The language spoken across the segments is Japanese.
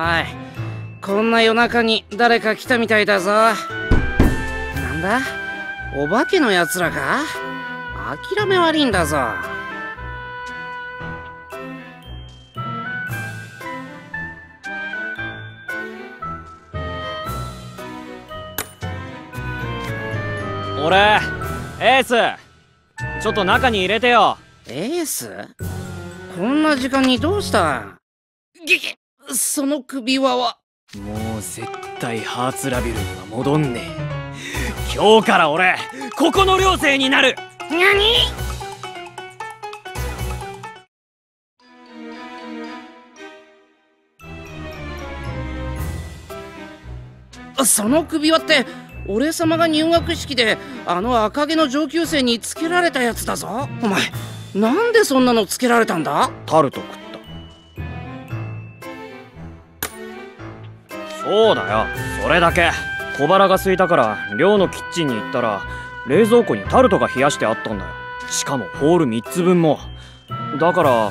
おい、こんな夜中に誰か来たみたいだぞ。なんだ、お化けのやつらか。諦め悪いんだぞ。俺、エースちょっと中に入れてよ。エース、こんな時間にどうした？その首輪は。もう絶対ハーツラビルには戻んねえ。今日から俺ここの寮生になる。何？その首輪って俺様が入学式であの赤毛の上級生につけられたやつだぞ。お前なんでそんなのつけられたんだ？タルト食った。そうだよ、それだけ。小腹が空いたから寮のキッチンに行ったら冷蔵庫にタルトが冷やしてあったんだよ。しかもホール3つ分も。だから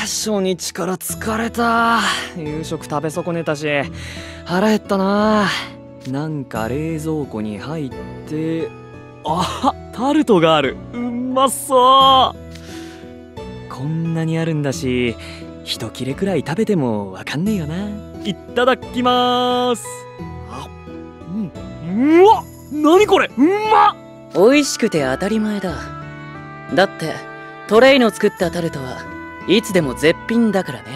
初日から疲れた。夕食食べ損ねたし腹減ったな。なんか冷蔵庫に入って、あ、タルトがある。うまそう。こんなにあるんだし一切れくらい食べてもわかんねえよな。いただきまーす。あ、うん、うわっ、何これ、うまっ。美味しくて当たり前だ。だってトレイの作ったタルトはいつでも絶品だからね。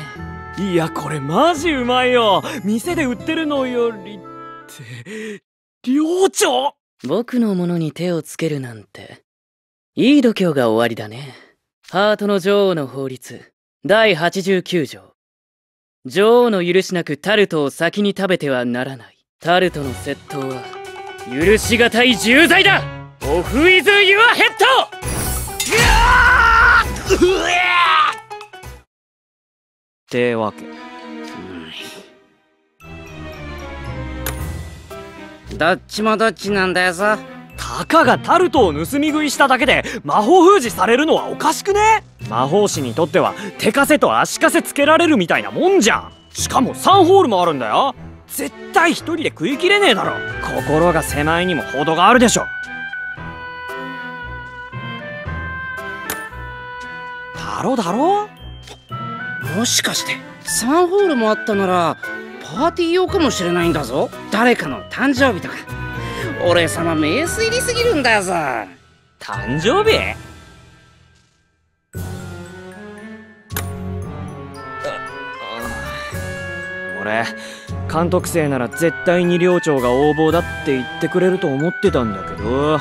いや、これマジうまいよ。店で売ってるのよりって寮長、僕のものに手をつけるなんていい度胸がおありだね。ハートの女王の法律第89条、女王の許しなくタルトを先に食べてはならない。タルトの窃盗は許しがたい重罪だ。オフ・ウィズ・ユア・ヘッド！うわーってわけ。どっちもどっちなんだよさ。たかがタルトを盗み食いしただけで魔法封じされるのはおかしくね？魔法師にとっては手枷と足枷つけられるみたいなもんじゃん。しかも3ホールもあるんだよ。絶対一人で食いきれねえだろ。心が狭いにも程があるでしょ。だろだろ？もしかして3ホールもあったならパーティー用かもしれないんだぞ。誰かの誕生日とか。俺様名推理すぎるんだよさ。誕生日？俺監督生なら絶対に寮長が横暴だって言ってくれると思ってたんだけど。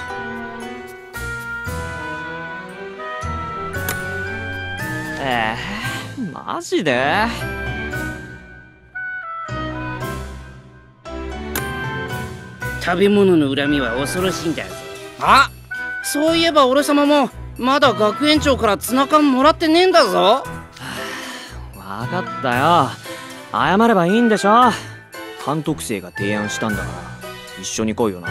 マジで？食べ物の恨みは恐ろしいんだよ。あ、そういえば俺様もまだ学園長からツナ缶もらってねえんだぞ。はあ、分かったよ。謝ればいいんでしょ。監督生が提案したんだから一緒に来いよな。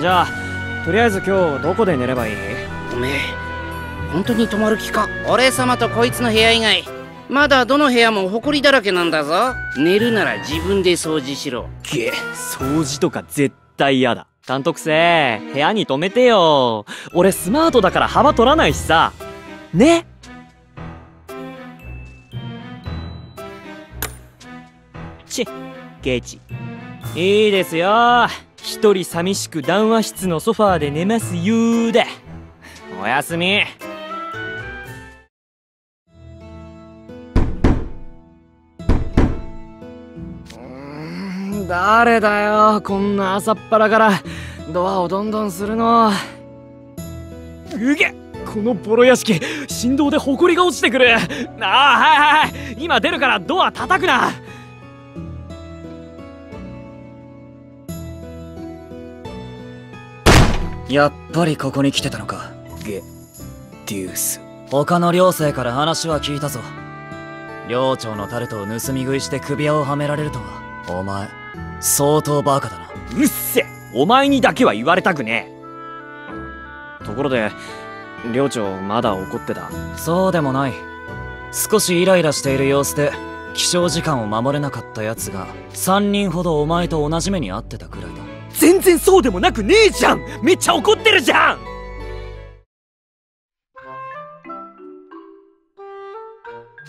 じゃあとりあえず今日どこで寝ればいい？おめえ本当に泊まる気か？俺様とこいつの部屋以外まだどの部屋も埃だらけなんだぞ。寝るなら自分で掃除しろ。げっ、掃除とか絶対嫌だ。監督生、部屋に泊めてよ。俺スマートだから幅取らないしさ。ね？ちケチ。いいですよ、一人寂しく談話室のソファーで寝ますよーで。おやすみ。誰だよ、こんな朝っぱらからドアをどんどんするの。うげっ、このボロ屋敷振動で埃が落ちてくる。ああ、はいはいはい、今出るからドア叩くな。やっぱりここに来てたのか。ゲデュース、他の寮生から話は聞いたぞ。寮長のタルトを盗み食いして首輪をはめられるとはお前相当バカだな。うっせ。お前にだけは言われたくねえ。ところで寮長、まだ怒ってた？そうでもない。少しイライラしている様子で起床時間を守れなかったやつが3人ほどお前と同じ目に遭ってたくらいだ。全然そうでもなくねえじゃん。めっちゃ怒ってるじゃん。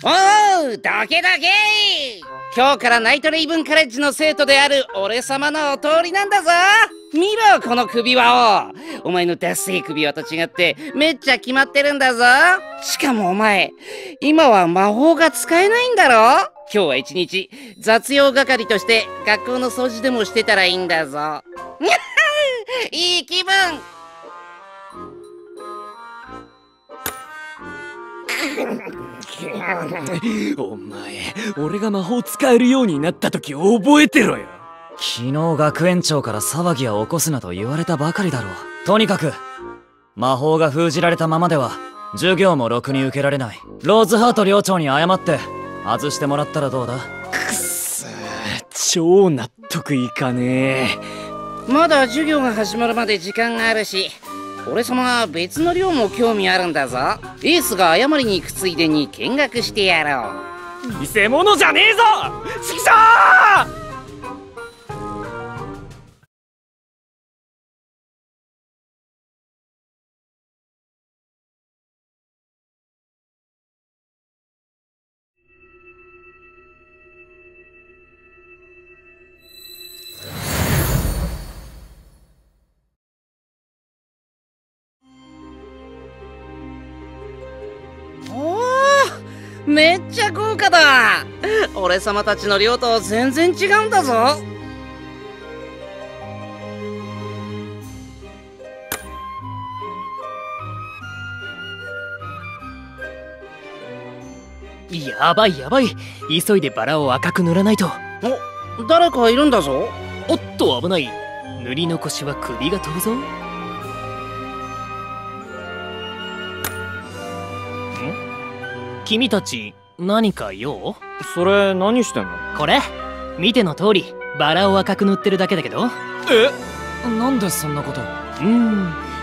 おう、どけどけ。今日からナイトレイブンカレッジの生徒である俺様のお通りなんだぞ。見ろ、この首輪を。お前のダッセイ首輪と違ってめっちゃ決まってるんだぞ。しかもお前、今は魔法が使えないんだろ。今日は一日雑用係として学校の掃除でもしてたらいいんだぞ。いい気分。お前、俺が魔法使えるようになった時覚えてろよ。昨日学園長から騒ぎを起こすなと言われたばかりだろう。とにかく魔法が封じられたままでは授業もろくに受けられない。ローズハート寮長に謝って外してもらったらどうだ。くっそ、超納得いかねえ。まだ授業が始まるまで時間があるし、俺様は別の寮も興味あるんだぞ。エースが謝りに行くついでに見学してやろう。偽物じゃねえぞ、ちくしょう。めっちゃ豪華だ。俺様たちの寮と全然違うんだぞ。やばいやばい、急いでバラを赤く塗らないと。お、誰かいるんだぞ。おっと、危ない。塗り残しは首が飛ぶぞ。君たち何か用？それ何してんの？これ見ての通りバラを赤く塗ってるだけだけど。え、なんでそんなこと。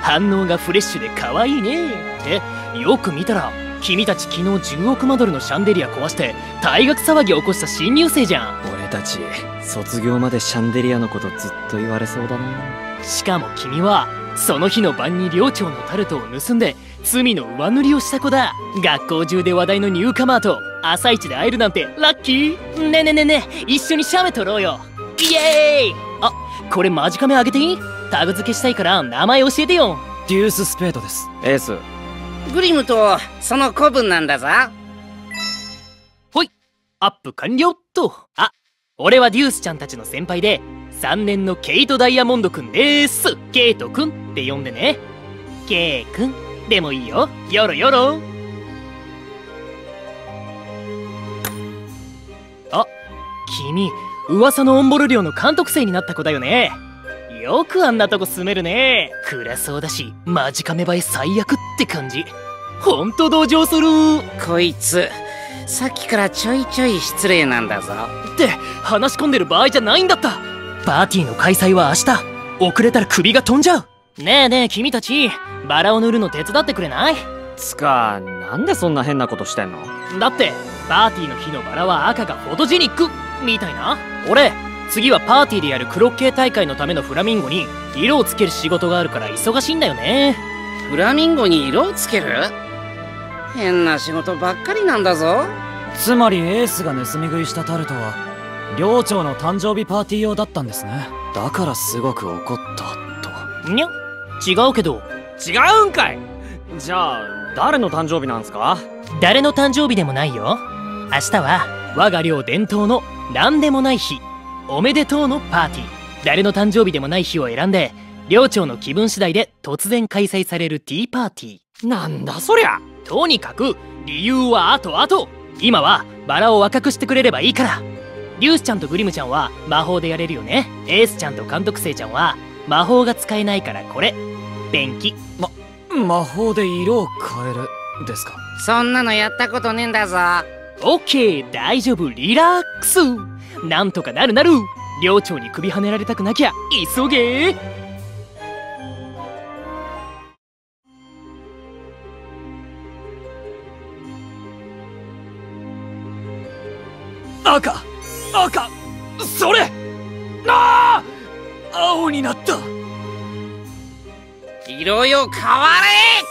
反応がフレッシュで可愛いね。ってよく見たら君たち昨日10億マドルのシャンデリア壊して退学騒ぎを起こした新入生じゃん。俺たち卒業までシャンデリアのことずっと言われそうだな。しかも君はその日の晩に寮長のタルトを盗んで罪の上塗りをした子だ。学校中で話題のニューカマーと朝一で会えるなんてラッキー。ねえねえねえねえ、一緒に写メ撮ろうよ。イエーイ。あ、これマジカメあげていい？タグ付けしたいから名前教えてよ。デュース・スペードです。エースグリムとその子分なんだぞ。ほい、アップ完了っと。あ、俺はデュースちゃんたちの先輩で3年のケイト・ダイヤモンドくんでーす。ケイトくんって呼んでね。ケイくんでもいいよ、よろよろ。あ、君噂のオンボル寮の監督生になった子だよね。よくあんなとこ住めるね。暗そうだしマジカメ映え最悪って感じ。ほんと同情する。こいつさっきからちょいちょい失礼なんだぞ。って話し込んでる場合じゃないんだった。パーティーの開催は明日。遅れたら首が飛んじゃう。ねえねえ君たち、バラを塗るの手伝ってくれない？つか、なんでそんな変なことしてんの？だってパーティーの日のバラは赤がフォトジェニックみたいな。俺次はパーティーでやるクロッケー大会のためのフラミンゴに色をつける仕事があるから忙しいんだよね。フラミンゴに色をつける？変な仕事ばっかりなんだぞ。つまりエースが盗み食いしたタルトは寮長の誕生日パーティー用だったんですね。だからすごく怒ったと。にゃ、違うけど。違うんかい。じゃあ誰の誕生日なんすか？誰の誕生日でもないよ。明日は我が寮伝統の何でもない日、おめでとうのパーティー。誰の誕生日でもない日を選んで寮長の気分次第で突然開催されるティーパーティーなんだそりゃ。とにかく理由は後々。今はバラを赤くしてくれればいいから。リュースちゃんとグリムちゃんは魔法でやれるよね。エースちゃんと監督生ちゃんは魔法が使えないからこれペンキ。魔法で色を変えるですか？そんなのやったことねえんだぞ。オッケー、大丈夫、リラックス。なんとかなるなる。寮長に首はねられたくなきゃ急げー。赤それなあ、青になった。色よ変われ。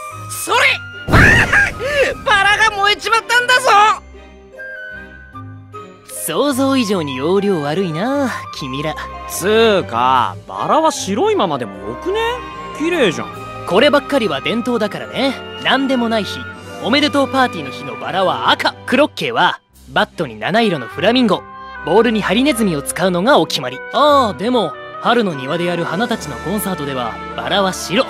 それバラが燃えちまったんだぞ。想像以上に容量悪いな君ら。つーかバラは白いままでもよくね。綺麗じゃん。こればっかりは伝統だからね。なんでもない日、おめでとうパーティーの日のバラは赤、クロッケはバットに七色のフラミンゴ、ボールにハリネズミを使うのがお決まり。ああでも春の庭でやる花たちのコンサートではバラは白。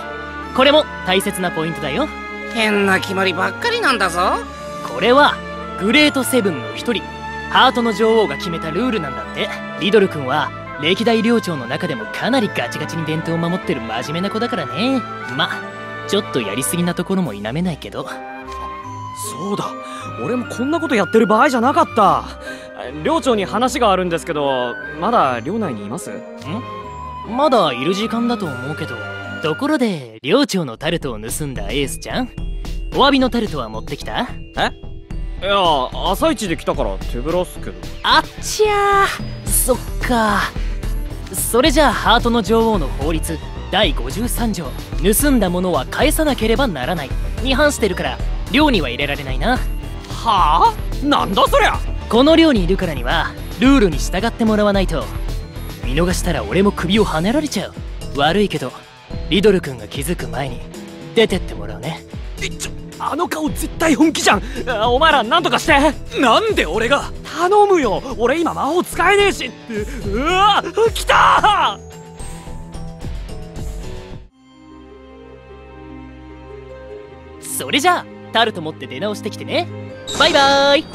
これも大切なポイントだよ。変な決まりばっかりなんだぞ。これはグレートセブンの一人、ハートの女王が決めたルールなんだって。リドル君は歴代寮長の中でもかなりガチガチに伝統を守ってる真面目な子だからね。まあちょっとやりすぎなところも否めないけど。そうだ、俺もこんなことやってる場合じゃなかった。寮長に話があるんですけど、まだ寮内にいます？ん？まだいる時間だと思うけど。ところで寮長のタルトを盗んだエースちゃん、お詫びのタルトは持ってきた？え？いや朝一で来たから手ぶらすけど。あっちゃー、そっか。それじゃあハートの女王の法律第53条、盗んだものは返さなければならないに反してるから寮には入れられないな。はあ、なんだそりゃ。この寮にいるからにはルールに従ってもらわないと。見逃したら俺も首をはねられちゃう。悪いけどリドル君が気づく前に出てってもらうね。あの顔絶対本気じゃん。お前らなんとかして。なんで俺が。頼むよ、俺今魔法使えねえし。うわ来たー。それじゃあタルト持って出直してきてね。バイバーイ。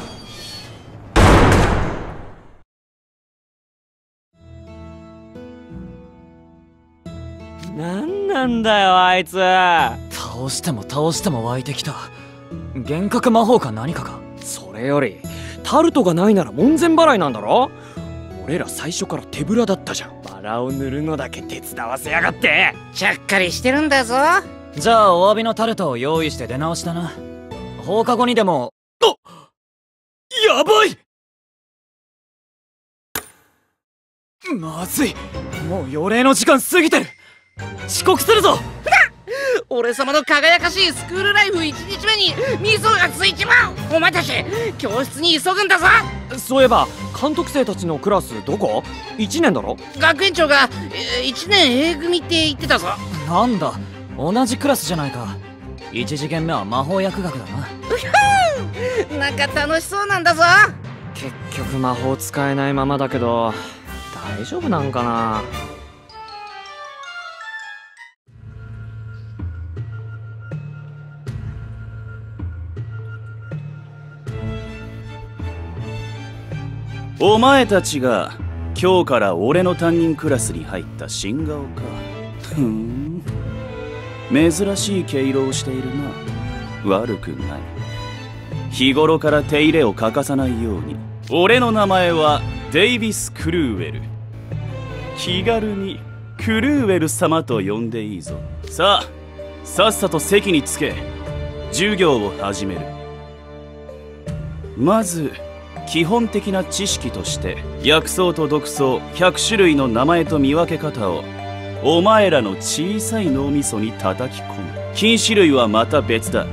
なんなんだよあいつ。倒しても倒しても湧いてきた。幻覚魔法か何かか。それよりタルトがないなら門前払いなんだろ。俺ら最初から手ぶらだったじゃん。バラを塗るのだけ手伝わせやがって。ちゃっかりしてるんだぞ。じゃあお詫びのタルトを用意して出直しだな。放課後にでも。あっ、やばい。まずい、もう予定の時間過ぎてる。遅刻するぞ。俺様の輝かしいスクールライフ1日目に溝がついちまう。お前たち教室に急ぐんだぞ。そういえば監督生たちのクラスどこ？ 1 年だろ。学園長が1年 A 組って言ってたぞ。なんだ、同じクラスじゃないか。一次元目は魔法薬学だな。うふん、なんか楽しそうなんだぞ。結局魔法使えないままだけど大丈夫なんかな。お前たちが今日から俺の担任クラスに入った新顔か。ふん、珍しい毛色をしているな。悪くない。日頃から手入れを欠かさないように。俺の名前はデイビス・クルーウェル。気軽にクルーウェル様と呼んでいいぞ。さあさっさと席につけ、授業を始める。まず基本的な知識として、薬草と毒草100種類の名前と見分け方をお前らの小さい脳みそに叩き込む。禁止類はまた別だ。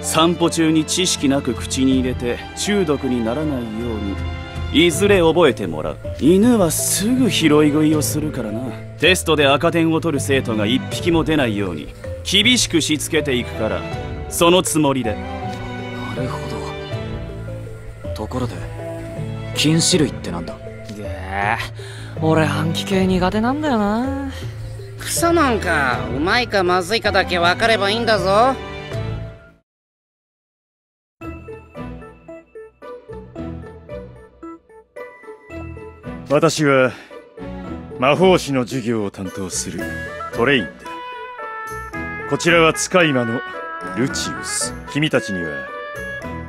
散歩中に知識なく口に入れて中毒にならないようにいずれ覚えてもらう。犬はすぐ拾い食いをするからな。テストで赤点を取る生徒が一匹も出ないように厳しくしつけていくから、そのつもりで。なるほど。ところで禁止類ってなんだ？俺暗記系苦手なんだよな。草なんかうまいかまずいかだけ分かればいいんだぞ。私は魔法師の授業を担当するトレインだ。こちらは使い魔のルチウス。君たちには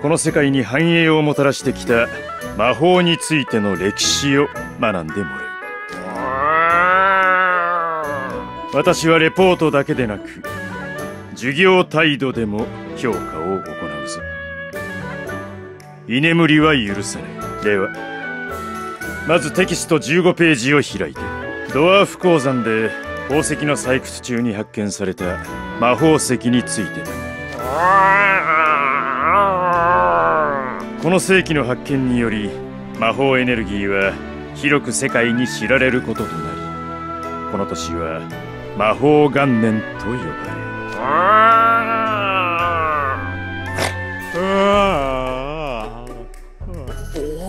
この世界に繁栄をもたらしてきた魔法についての歴史を学んでもらう。私はレポートだけでなく授業態度でも評価を行うぞ。居眠りは許さない。ではまずテキスト15ページを開いて、ドワーフ鉱山で宝石の採掘中に発見された魔法石についてだ。この世紀の発見により魔法エネルギーは広く世界に知られることとなり、この年は魔法元年と呼ばれる。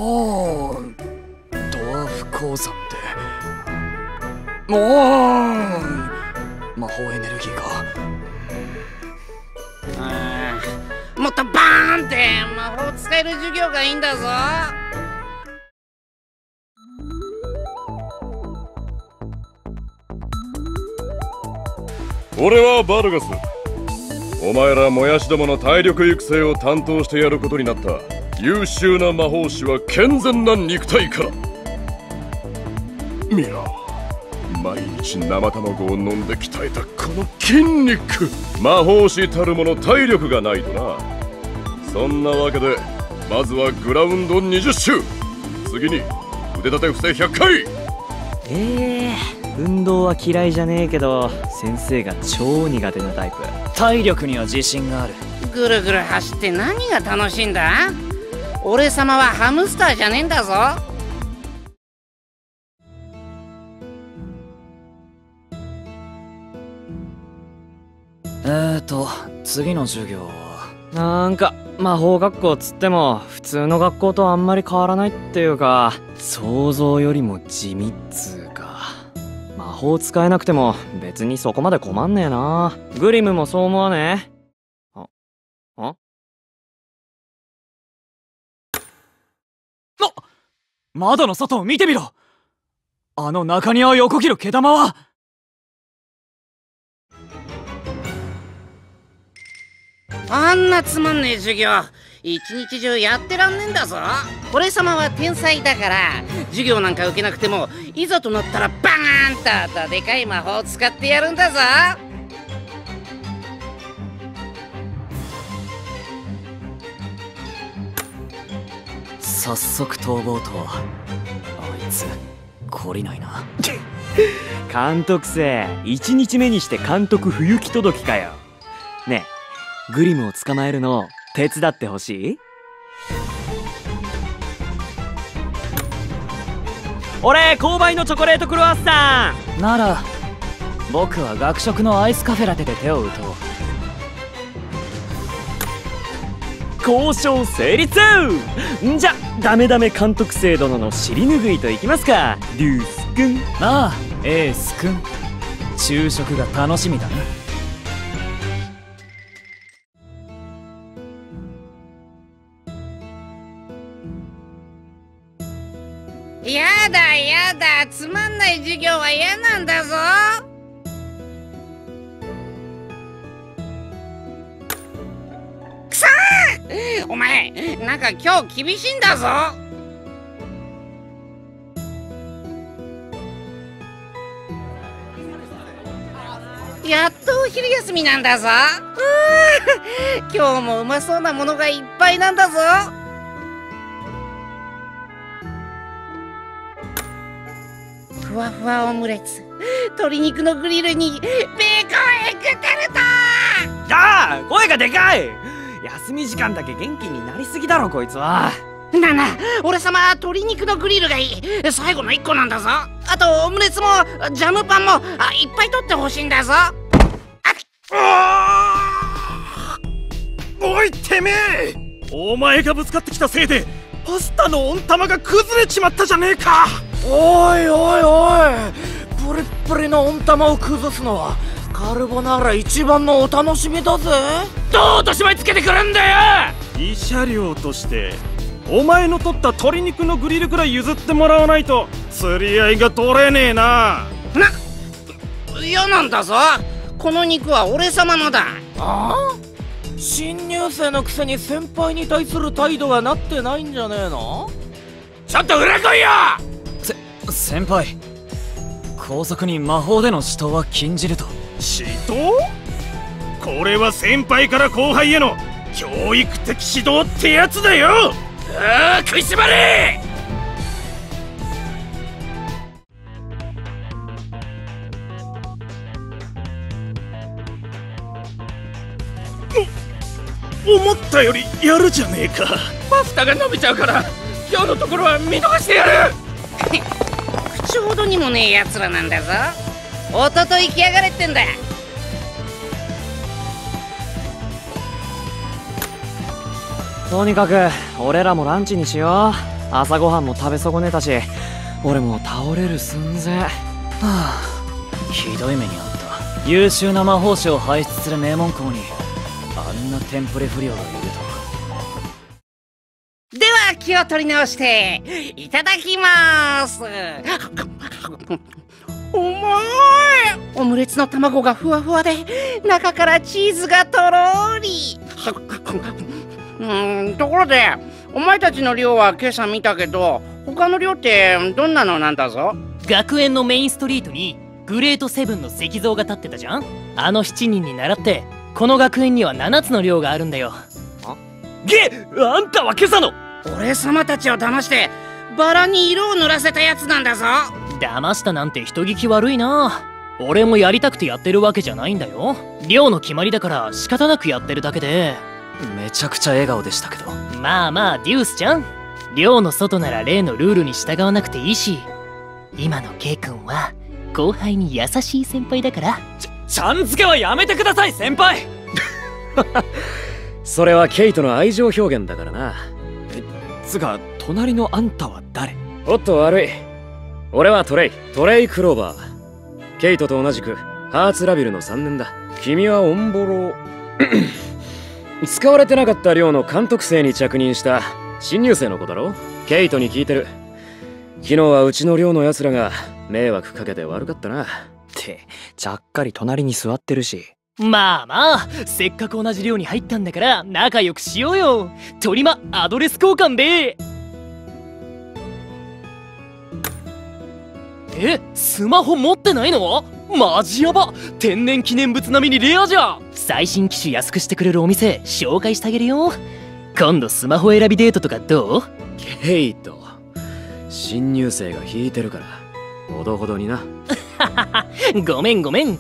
おお、ドワーフ鉱山でおお魔法エネルギーが、もっとバーンって魔法を使える授業がいいんだぞ。俺はバルガス。お前らもやしどもの体力育成を担当してやることになった。優秀な魔法師は健全な肉体から。見ろ、毎日生卵を飲んで鍛えたこの筋肉。魔法師たるもの体力がないとな。そんなわけでまずはグラウンド20周、次に腕立て伏せ100回。運動は嫌いじゃねえけど先生が超苦手なタイプ。体力には自信がある。ぐるぐる走って何が楽しいんだ。俺様はハムスターじゃねえんだぞ。次の授業はなんか魔法学校つっても普通の学校とあんまり変わらないっていうか、想像よりも地味っつうか、魔法使えなくても別にそこまで困んねえな。グリムもそう思わねえ？あ窓の外を見てみろ。あの中庭を横切る毛玉はあんなつまんねえ授業一日中やってらんねえんだぞ。俺様は天才だから授業なんか受けなくてもいざとなったらバーンとあとでかい魔法を使ってやるんだぞ。早速逃亡とはあいつ懲りないな。監督生1日目にして監督不行き届きかよ。ねえグリムを捕まえるのを手伝ってほしい？俺購買のチョコレートクロワッサンなら、僕は学食のアイスカフェラテで手を打とう。交渉成立。んじゃダメダメ監督生殿の尻拭いといきますか。リュース君。ああエース君、昼食が楽しみだな。やだやだ、つまんない授業は嫌なんだぞ。くそー！お前なんか今日厳しいんだぞ。やっとお昼休みなんだぞ。今日もうまそうなものがいっぱいなんだぞ。ふわふわオムレツ、鶏肉のグリルにベーコンエッグタルト。ああ声がでかい。休み時間だけ元気になりすぎだろこいつは。なあなあ俺様は鶏肉のグリルがいい。最後の1個なんだぞ。あとオムレツもジャムパンもいっぱい取ってほしいんだぞ。あっおいてめえ、お前がぶつかってきたせいでパスタの温玉が崩れちまったじゃねえか。おいおいおい、プリップリの温玉を崩すのはカルボナーラ一番のお楽しみだぜ。どう落とし前つけてくるんだよ。慰謝料としてお前の取った鶏肉のグリルくらい譲ってもらわないと釣り合いが取れねえな。嫌なんだぞ、この肉は俺様のだ。ああ新入生のくせに先輩に対する態度がなってないんじゃねえの。ちょっと裏来いよ。先輩、皇族に魔法での死闘は禁じると。死闘？これは先輩から後輩への教育的指導ってやつだよ。ああ、食いしばれ！思ったよりやるじゃねえか。パスタが伸びちゃうから今日のところは見逃してやる。口ほどにもねえやつらなんだぞ。おととい来やがれってんだ。とにかく俺らもランチにしよう。朝ごはんも食べ損ねたし、俺も倒れる寸前。はあ、ひどい目にあった。優秀な魔法師を輩出する名門校にあんなテンプレ不良がいるとは。では気を取り直していただきます。うまい。オムレツの卵がふわふわで中からチーズがとろり。ところでお前たちの寮は今朝見たけど、他の寮ってどんなのなんだぞ。学園のメインストリートにグレートセブンの石像が立ってたじゃん。あの7人に倣ってこの学園には7つの寮があるんだよ。げっ、あんたは今朝の俺様たちを騙してバラに色を塗らせたやつなんだぞ。騙したなんて人聞き悪いな。俺もやりたくてやってるわけじゃないんだよ。寮の決まりだから仕方なくやってるだけで。めちゃくちゃ笑顔でしたけど。まあまあデュースちゃん、寮の外なら例のルールに従わなくていいし、今の K 君は後輩に優しい先輩だから。ちゃん付けはやめてください先輩。それはケイとの愛情表現だからな。つか隣のあんたは誰。おっと悪い、俺はトレイクローバー。ケイトと同じくハーツラビルの3年だ。君はオンボロ使われてなかった寮の監督生に着任した新入生の子だろ。ケイトに聞いてる。昨日はうちの寮の奴らが迷惑かけて悪かったな。ってちゃっかり隣に座ってるし。まあまあせっかく同じ寮に入ったんだから仲良くしようよ。トリマアドレス交換で。え、スマホ持ってないの？マジやば。天然記念物並みにレアじゃん。最新機種安くしてくれるお店紹介してあげるよ。今度スマホ選びデートとかどう？ケイト、新入生が引いてるからほどほどにな。ごめんごめん。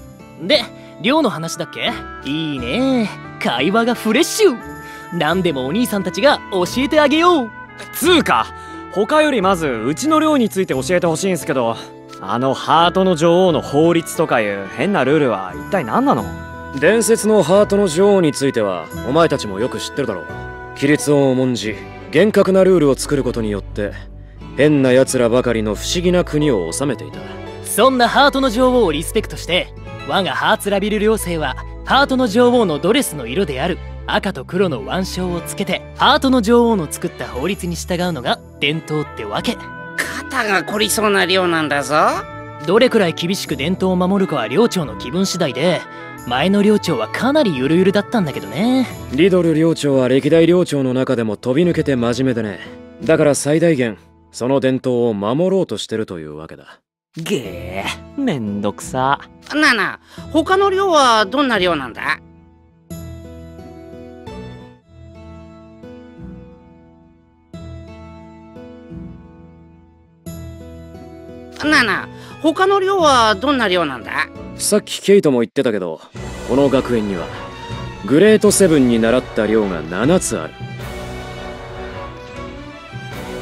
で、寮の話だっけ。いいね、会話がフレッシュ。なんでもお兄さんたちが教えてあげよう。つうか他よりまずうちの寮について教えてほしいんすけど、あのハートの女王の法律とかいう変なルールは一体何なの。伝説のハートの女王についてはお前たちもよく知ってるだろう。規律を重んじ厳格なルールを作ることによって変な奴らばかりの不思議な国を治めていた。そんなハートの女王をリスペクトして我がハーツラビル寮生はハートの女王のドレスの色である赤と黒の腕章をつけてハートの女王の作った法律に従うのが伝統ってわけ。肩が凝りそうな寮なんだぞ。どれくらい厳しく伝統を守るかは寮長の気分次第で、前の寮長はかなりゆるゆるだったんだけどね。リドル寮長は歴代寮長の中でも飛び抜けて真面目でね。だから最大限その伝統を守ろうとしてるというわけだ。げー、めんどくさ。なあなあ、他の寮はどんな寮なんだ。なあなあ、他の寮はどんな寮なんだ。さっきケイトも言ってたけど、この学園にはグレートセブンに習った寮が7つある。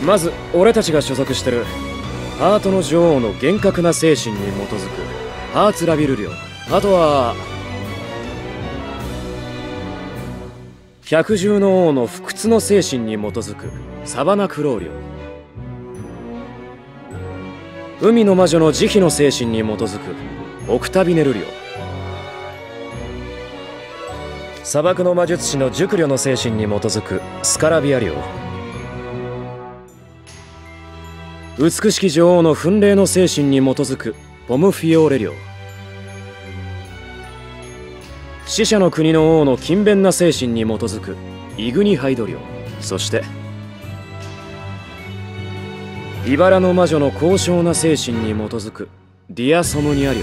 まず俺たちが所属してるハートの女王の厳格な精神に基づくハーツラビル寮。あとは百獣の王の不屈の精神に基づくサバナクロー寮。海の魔女の慈悲の精神に基づくオクタビネル寮。砂漠の魔術師の熟慮の精神に基づくスカラビア寮。美しき女王の奮励の精神に基づくポムフィオーレ領。死者の国の王の勤勉な精神に基づくイグニハイド領。そしてイバラの魔女の高尚な精神に基づくディア・ソムニア領。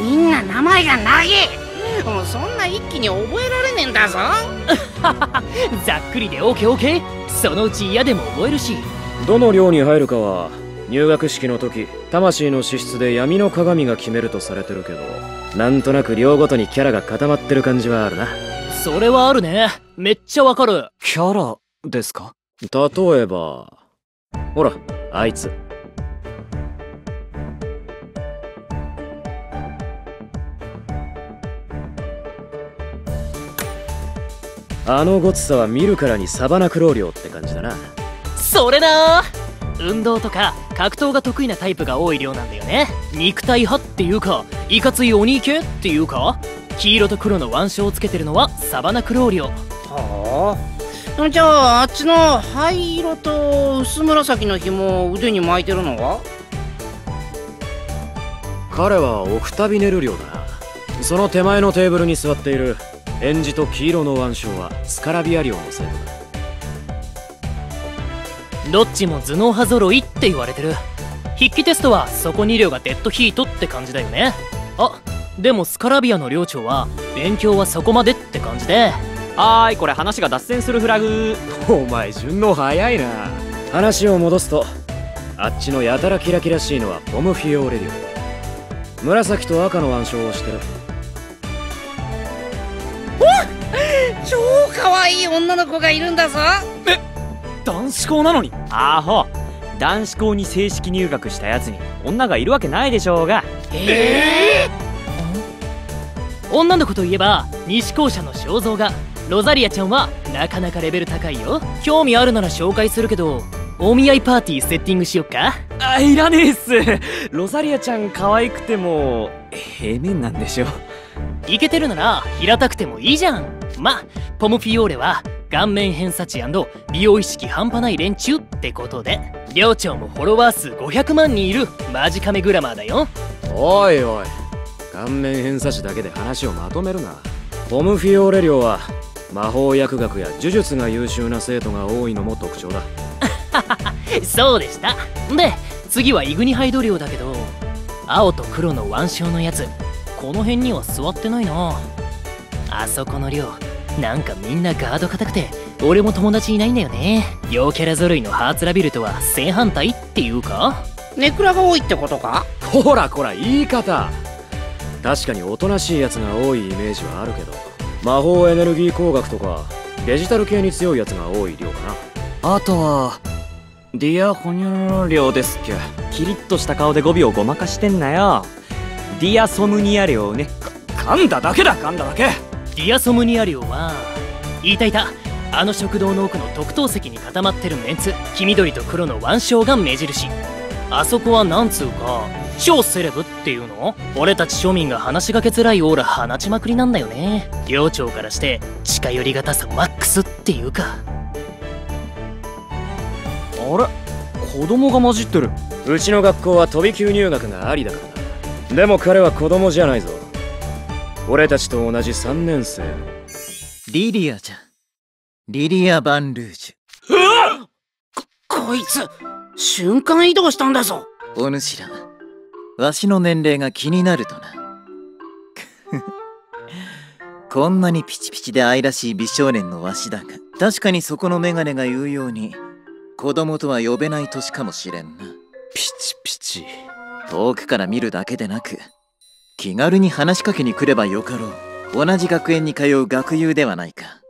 みんな名前が長い。もうそんな一気に覚えられねえんだぞ。ざっくりで OKOK。そのうち嫌でも覚えるし。どの寮に入るかは入学式の時、魂の資質で闇の鏡が決めるとされてるけど、なんとなく寮ごとにキャラが固まってる感じはあるな。それはあるね。めっちゃわかる。キャラですか？例えばほらあいつ。あのごつさは見るからにサバナクロー寮って感じだな。それな。運動とか格闘が得意なタイプが多い寮なんだよね。肉体派っていうか、いかつい鬼系っていうか、黄色と黒の腕章をつけてるのはサバナクロー寮。はあ、じゃああっちの灰色と薄紫の紐を腕に巻いてるのは？彼はオクタビネル寮だな。その手前のテーブルに座っているエンジと黄色の腕章はスカラビア寮の生徒だ。どっちも頭脳派揃いって言われてる。筆記テストはそこ2寮がデッドヒートって感じだよね。あ、でもスカラビアの寮長は勉強はそこまでって感じで。はーい、これ話が脱線するフラグ。お前順応早いな。話を戻すと、あっちのやたらキラキラしいのはボムフィオーレ寮。紫と赤の腕章をしてる。超可愛い女の子がいるんだぞ。え、男子校なのに。アホ、男子校に正式入学したやつに女がいるわけないでしょうが。女の子といえば西校舎の肖像画ロザリアちゃんはなかなかレベル高いよ。興味あるなら紹介するけど、お見合いパーティーセッティングしよっか。あ、いらねえっす。ロザリアちゃん可愛くても平面なんでしょ。イケてるなら平たくてもいいじゃん。まあポムフィオーレは顔面偏差値&美容意識半端ない連中ってことで、寮長もフォロワー数500万人いるマジカメグラマーだよ。おいおい、顔面偏差値だけで話をまとめるな。ポムフィオーレ寮は魔法薬学や呪術が優秀な生徒が多いのも特徴だ。そうでした。で次はイグニハイド寮だけど、青と黒の腕章のやつ、この辺には座ってないな。あそこの寮なんかみんなガード固くて、俺も友達いないんだよね。陽キャラ揃いのハーツラビルとは正反対っていうか、ネクラが多いってことか。ほらこら言い方。確かにおとなしいやつが多いイメージはあるけど、魔法エネルギー工学とかデジタル系に強いやつが多い寮かな。あとはディアホニャ寮ですっけ。キリッとした顔で語尾をごまかしてんなよ。ディアソムニア寮ね。噛んだだけだ、噛んだだけ。ディアソムニア寮は、いた、あの食堂の奥の特等席に固まってるメンツ、黄緑と黒の腕章が目印。あそこはなんつうか超セレブっていうの、俺たち庶民が話しかけづらいオーラ放ちまくりなんだよね。寮長からして近寄りがたさマックスっていうか。あれ、子供が混じってる。うちの学校は飛び級入学がありだからな。でも彼は子供じゃないぞ。俺たちと同じ3年生リリアちゃん、リリア・バン・ルージュ。うわっ、こいつ瞬間移動したんだぞ。お主らわしの年齢が気になるとな。こんなにピチピチで愛らしい美少年のわしだが、確かにそこのメガネが言うように子供とは呼べない年かもしれんな。ピチピチ、遠くから見るだけでなく気軽に話しかけに来ればよかろう。同じ学園に通う学友ではないか。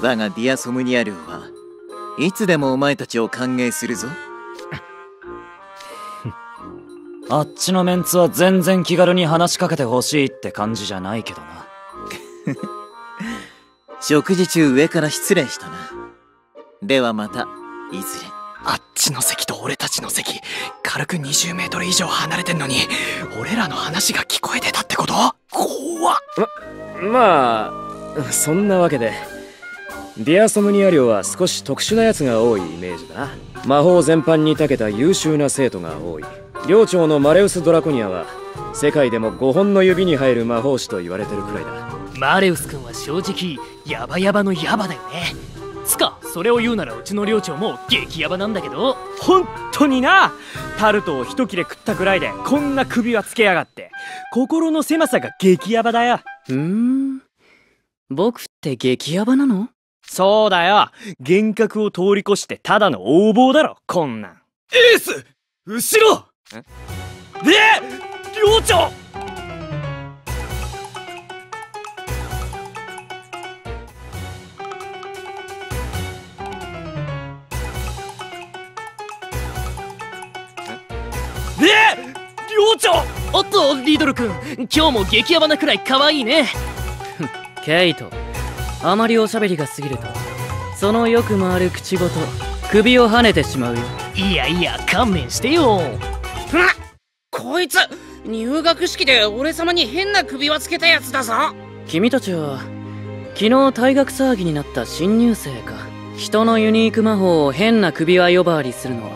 我がディアソムニア寮はいつでもお前たちを歓迎するぞ。あっちのメンツは全然気軽に話しかけてほしいって感じじゃないけどな。食事中上から失礼したな。ではまたいずれ。あっちの席と俺たちの席軽く20メートル以上離れてんのに俺らの話が聞こえてたってこと？怖っ。まあそんなわけでディアソムニア寮は少し特殊なやつが多いイメージだな。魔法全般に長けた優秀な生徒が多い。寮長のマレウス・ドラコニアは世界でも5本の指に入る魔法師と言われてるくらいだ。マレウス君は正直ヤバヤバのヤバだよね。つかそれを言うならうちの寮長も激ヤバなんだけど。本当にな、タルトを一切れ食ったぐらいでこんな首輪つけやがって。心の狭さが激ヤバだよ。僕って激ヤバなの？そうだよ、幻覚を通り越してただの横暴だろこんなん。エース後ろ寮長。寮長。おっとリドル君、今日も激ヤバなくらい可愛いね。ケイト、あまりおしゃべりが過ぎるとそのよく回る口ごと首を跳ねてしまうよ。いやいや勘弁してよ。こいつ入学式で俺様に変な首輪つけたやつだぞ。君たちは昨日退学騒ぎになった新入生か。人のユニーク魔法を変な首輪呼ばわりするの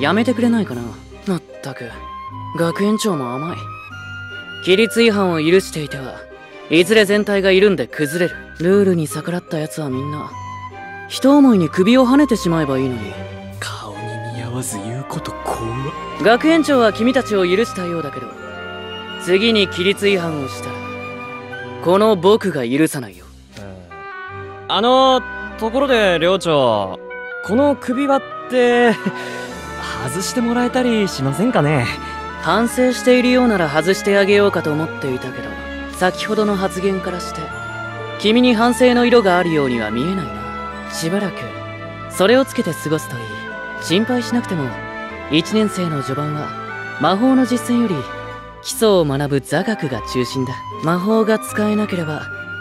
やめてくれないかな。まったく学園長も甘い。規律違反を許していてはいずれ全体が緩んで崩れる。ルールに逆らったやつはみんな一思いに首を跳ねてしまえばいいのに。顔に似合わず言うこと怖っ。学園長は君たちを許したようだけど、次に規律違反をしたらこの僕が許さないよ。ところで寮長、この首輪って外してもらえたりしませんかね。反省しているようなら外してあげようかと思っていたけど、先ほどの発言からして君に反省の色があるようには見えないな。しばらくそれをつけて過ごすといい。心配しなくても1年生の序盤は魔法の実践より基礎を学ぶ座学が中心だ。魔法が使えなければ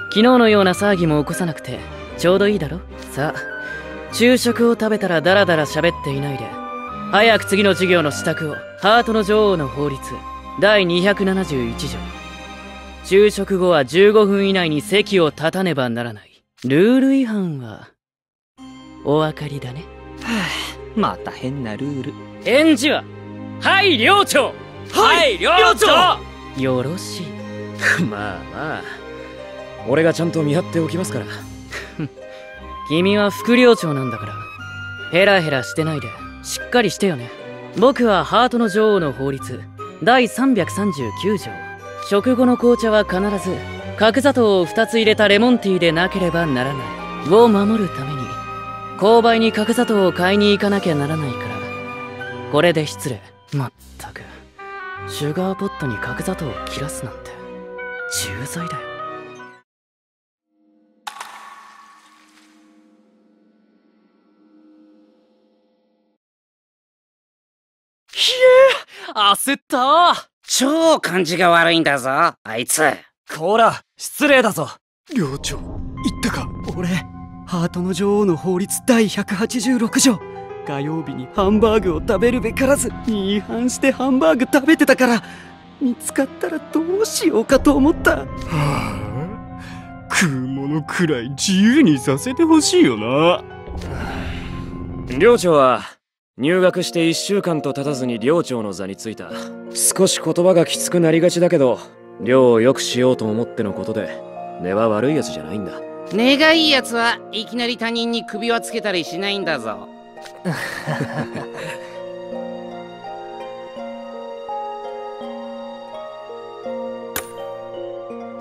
昨日のような騒ぎも起こさなくてちょうどいいだろ。さあ昼食を食べたらダラダラ喋っていないで早く次の授業の支度を。ハートの女王の法律第271条、昼食後は15分以内に席を立たねばならない。ルール違反はお分かりだね。はあ、また変なルール。返事ははい寮長。はい寮長よろしい。まあまあ俺がちゃんと見張っておきますから。君は副寮長なんだからヘラヘラしてないでしっかりしてよね。僕はハートの女王の法律第339条、食後の紅茶は必ず角砂糖を2つ入れたレモンティーでなければならないを守るために購買に角砂糖を買いに行かなきゃならないから。これで失礼。まったくシュガーポットに角砂糖を切らすなんて重罪だよ。ひえ、焦った。超感じが悪いんだぞあいつ。こら失礼だぞ。寮長言ったか。俺ハートの女王の法律第186条、火曜日にハンバーグを食べるべからずに違反してハンバーグ食べてたから、見つかったらどうしようかと思った。はあ、食うものくらい自由にさせてほしいよな。寮長は入学して1週間と経たずに寮長の座についた。少し言葉がきつくなりがちだけど、寮を良くしようと思ってのことで、根は悪いやつじゃないんだ。根がいいやつはいきなり他人に首輪つけたりしないんだぞ。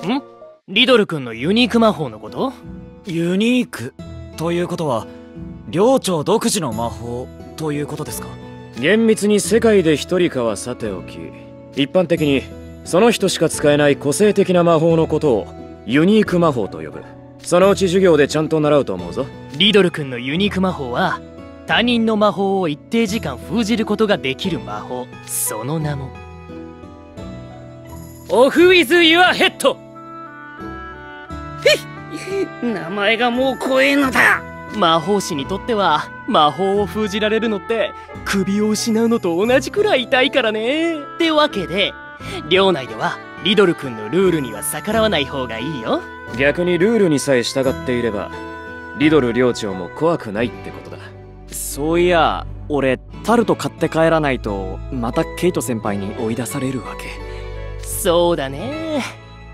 ん？リドル君のユニーク魔法のこと？ユニークということは寮長独自の魔法ということですか。厳密に世界で一人かはさておき、一般的にその人しか使えない個性的な魔法のことをユニーク魔法と呼ぶ。そのうち授業でちゃんと習うと思うぞ。リドル君のユニーク魔法は他人の魔法を一定時間封じることができる魔法、その名もオフ・ウィズ・ユア・ヘッド。名前がもう怖えのだ。魔法師にとっては魔法を封じられるのって首を失うのと同じくらい痛いからね。ってわけで寮内ではリドル君のルールには逆らわない方がいいよ。逆にルールにさえ従っていればリドル寮長も怖くないってことだ。そういや俺タルト買って帰らないとまたケイト先輩に追い出されるわけ。そうだね、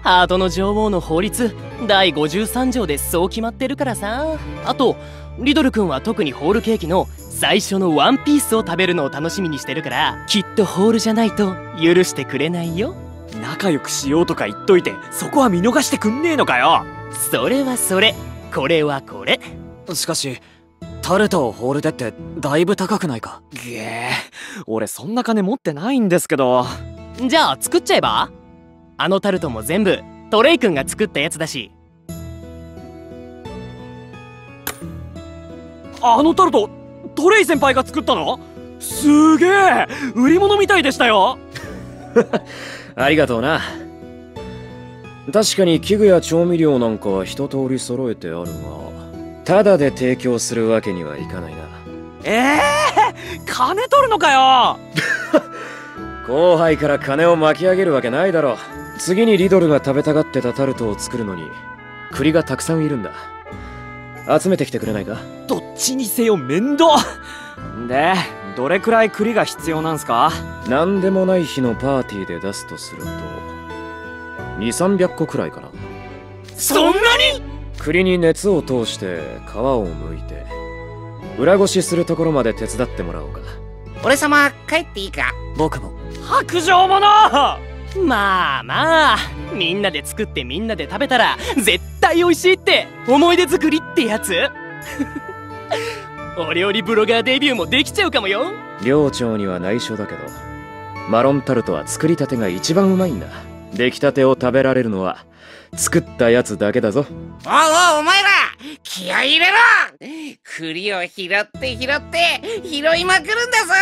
ハートの女王の法律第53条でそう決まってるからさ。あとリドル君は特にホールケーキの最初のワンピースを食べるのを楽しみにしてるから、きっとホールじゃないと許してくれないよ。仲良くしようとか言っといて、そこは見逃してくんねえのかよ。それはそれ、これはこれ。しかしタルトをホールでってだいぶ高くないか？げえ、俺そんな金持ってないんですけど。じゃあ作っちゃえば？あのタルトも全部トレイ君が作ったやつだし。あのタルトトレイ先輩が作ったの？すげえ、売り物みたいでしたよ。ありがとうな。確かに器具や調味料なんか一通り揃えてあるが、ただで提供するわけにはいかないな。金取るのかよ。後輩から金を巻き上げるわけないだろ。次にリドルが食べたがってたタルトを作るのに栗がたくさんいるんだ。集めてきてくれないか？どっちにせよ面倒で、どれくらい栗が必要なんすか？なんでもない日のパーティーで出すとすると 2,300 個くらいかな。そんなに？栗に熱を通して皮を剥いて裏ごしするところまで手伝ってもらおうか。俺様帰っていいか？僕も。白状者。まあまあ、みんなで作ってみんなで食べたら絶対美味しいって思い出作りってやつ。お料理ブロガーデビューもできちゃうかもよ。寮長には内緒だけど、マロンタルトは作りたてが一番うまいんだ。出来たてを食べられるのは作ったやつだけだぞ。おうおう、お前ら気合い入れろ。栗を拾って拾って拾いまくるんだぞ。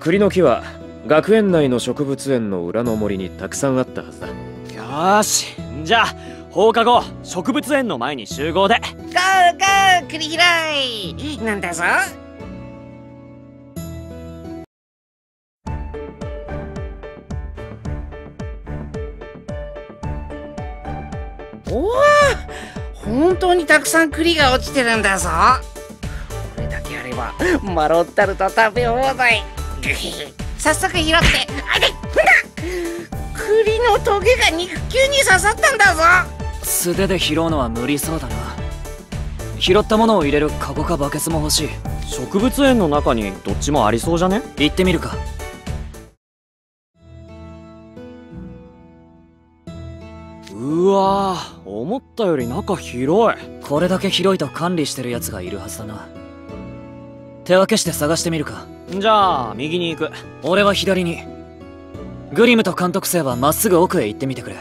栗の木は学園内の植物園の裏の森にたくさんあったはずだ。よーし、じゃあ放課後植物園の前に集合で。ゴーゴー栗拾いなんだぞ。おお、本当にたくさん栗が落ちてるんだぞ。これだけあればマロンタルト食べ放題。早速拾って、あれ、ふだ、栗のトゲが肉球に刺さったんだぞ。素手で拾うのは無理そうだな。拾ったものを入れるカゴかバケツも欲しい。植物園の中にどっちもありそうじゃね？行ってみるか。うわー、思ったより中広い。これだけ広いと管理してるやつがいるはずだな。手分けして探してみるか。じゃあ右に行く。俺は左に。グリムと監督生はまっすぐ奥へ行ってみてくれ。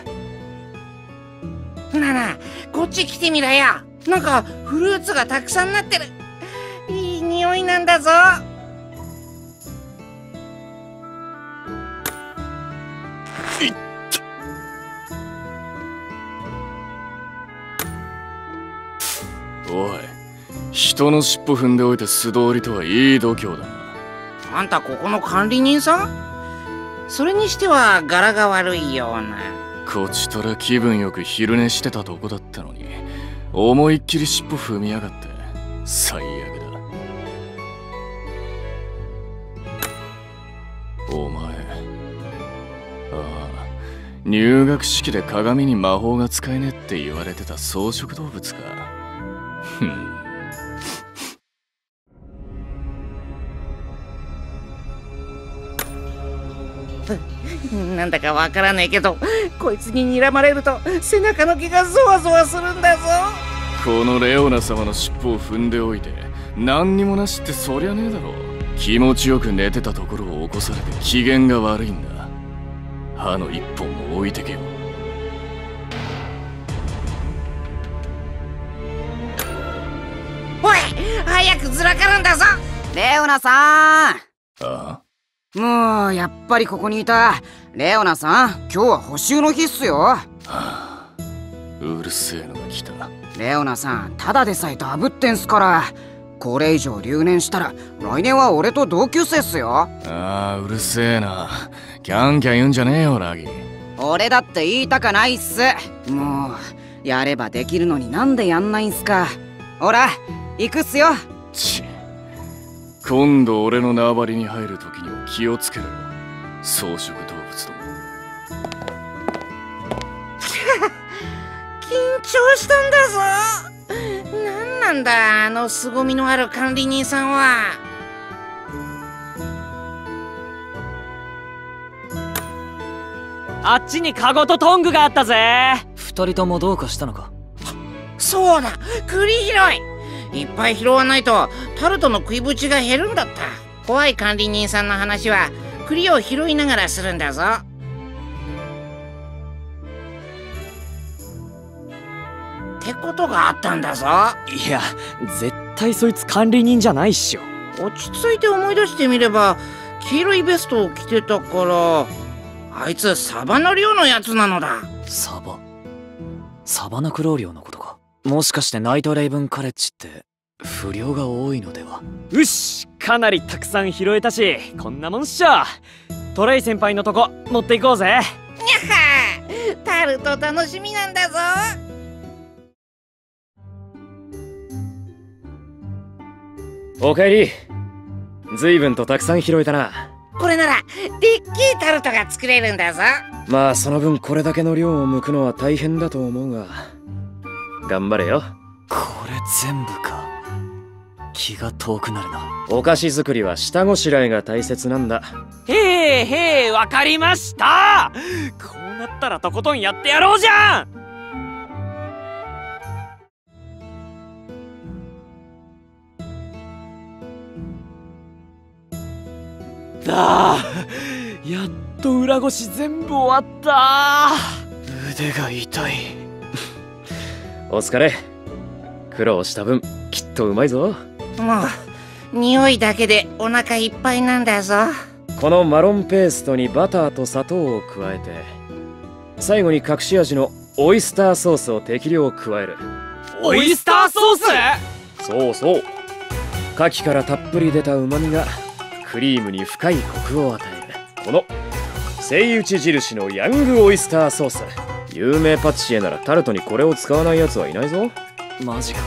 なあ、こっち来てみろよ。なんかフルーツがたくさんなってる。いい匂いなんだぞ。おい、人の尻尾踏んでおいて素通りとはいい度胸だな。あんたここの管理人さん？それにしては柄が悪いような。こちとら気分よく昼寝してたとこだったのに、思いっきり尻尾踏みやがって。最悪だ。お前、ああ、入学式で鏡に魔法が使えねえって言われてた草食動物か。なんだかわからないけど、こいつに睨まれると背中の毛がゾワゾワするんだぞ。このレオナ様の尻尾を踏んでおいて何にもなしってそりゃねえだろ。気持ちよく寝てたところを起こされて機嫌が悪いんだ。歯の一本も置いてけよ。早くずらかるんだぞ。レオナさん。ああ、もうやっぱりここにいた。レオナさん、今日は補習の日っすよ。はあ、うるせえのが来た。レオナさん、ただでさえダブってんすから。これ以上留年したら来年は俺と同級生っすよ。ああ、うるせえな。キャンキャン言うんじゃねえよラギ。俺だって言いたかないっす。もうやればできるのになんでやんないんすか。ほら行くっすよ。ち、今度俺の縄張りに入る時にも気をつけろよ、草食動物ども。強したんだぞ。なんなんだあの凄みのある管理人さんは。あっちにカゴとトングがあったぜ。二人ともどうかしたのか。そうだ、栗拾い。いっぱい拾わないとタルトの食いぶちが減るんだった。怖い管理人さんの話は栗を拾いながらするんだぞ。ってことがあったんだぞ。いや、絶対そいつ管理人じゃないっしょ。落ち着いて思い出してみれば、黄色いベストを着てたからあいつサバの漁のやつなのだ。サバナクロー漁のことか。もしかしてナイトレイブンカレッジって不良が多いのでは。うし、かなりたくさん拾えたし、こんなもんっしょ。トレイ先輩のとこ持っていこうぜ。にゃはー、タルト楽しみなんだぞ。おかえり。ずいぶんとたくさん拾えたな。これならでっけえタルトが作れるんだぞ。まあその分これだけの量を剥くのは大変だと思うが頑張れよ。これ全部か。気が遠くなるな。お菓子作りは下ごしらえが大切なんだ。へえへえ、わかりました。こうなったらとことんやってやろうじゃん。だー、やっと裏ごし全部終わった。腕が痛い。お疲れ。苦労した分きっとうまいぞ。もう匂いだけでお腹いっぱいなんだぞ。このマロンペーストにバターと砂糖を加えて、最後に隠し味のオイスターソースを適量加える。オイスターソース？そうそう、牡蠣からたっぷり出たうまみがクリームに深いコクを与える。このセイウチ印のヤングオイスターソース、有名パティシエならタルトにこれを使わないやつはいないぞ。マジか。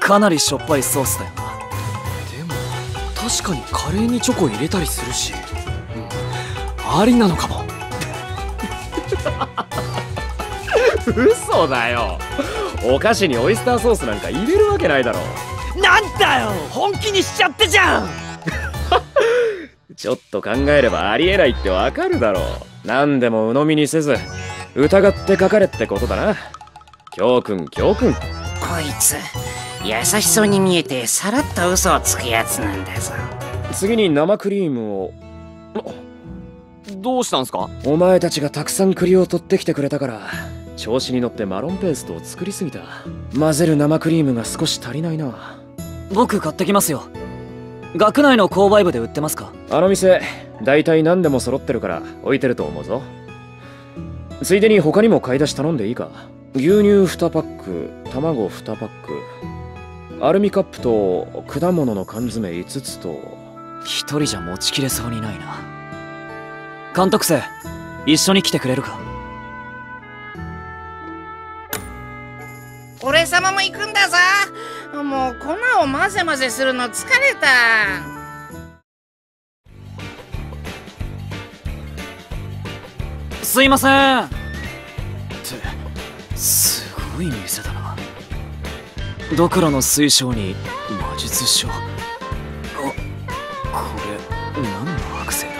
かなりしょっぱいソースだよな。でも確かにカレーにチョコ入れたりするし、うん、ありなのかも。嘘だよ。お菓子にオイスターソースなんか入れるわけないだろ。なんだよ、本気にしちゃってじゃん。ちょっと考えればありえないってわかるだろう。何でも鵜呑みにせず疑ってかかれってことだな。教訓教訓。こいつ優しそうに見えてさらっと嘘をつくやつなんだぞ。次に生クリームを。どうしたんすか。お前たちがたくさん栗を取ってきてくれたから調子に乗ってマロンペーストを作りすぎた。混ぜる生クリームが少し足りないな。僕買ってきますよ。学内の購買部で売ってますか。あの店大体何でも揃ってるから置いてると思うぞ。ついでに他にも買い出し頼んでいいか。牛乳2パック、卵2パック、アルミカップと果物の缶詰5つと。一人じゃ持ちきれそうにないな。監督生一緒に来てくれるか。俺様も行くんだぞ。もう粉を混ぜ混ぜするの疲れた。すいません。ってすごい店だな。ドクロの水晶に魔術書。あ、これ何の剥製だ。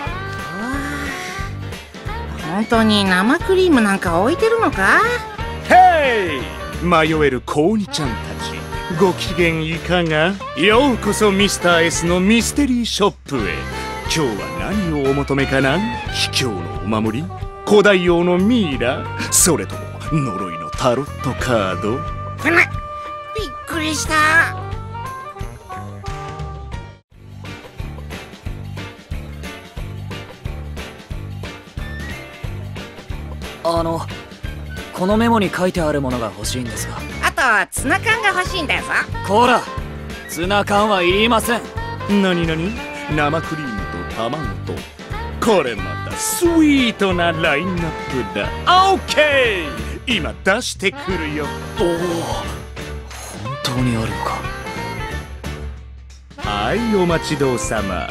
本当に生クリームなんか置いてるのか。ヘイ、迷えるコウニちゃんたち、ご機嫌いかが。ようこそミスター S のミステリーショップへ。今日は何をお求めかな。秘境のお守り、古代用のミイラ、それとも呪いのタロットカード。うなっ、びっくりした。このメモに書いてあるものが欲しいんですが。あとツナ缶が欲しいんだぞ。こら、ツナ缶はいりません。なになに、生クリームと卵と。これまたスイートなラインナップだ。オッケー、今出してくるよ。おお、本当にあるのか。はい、お待ちどうさま。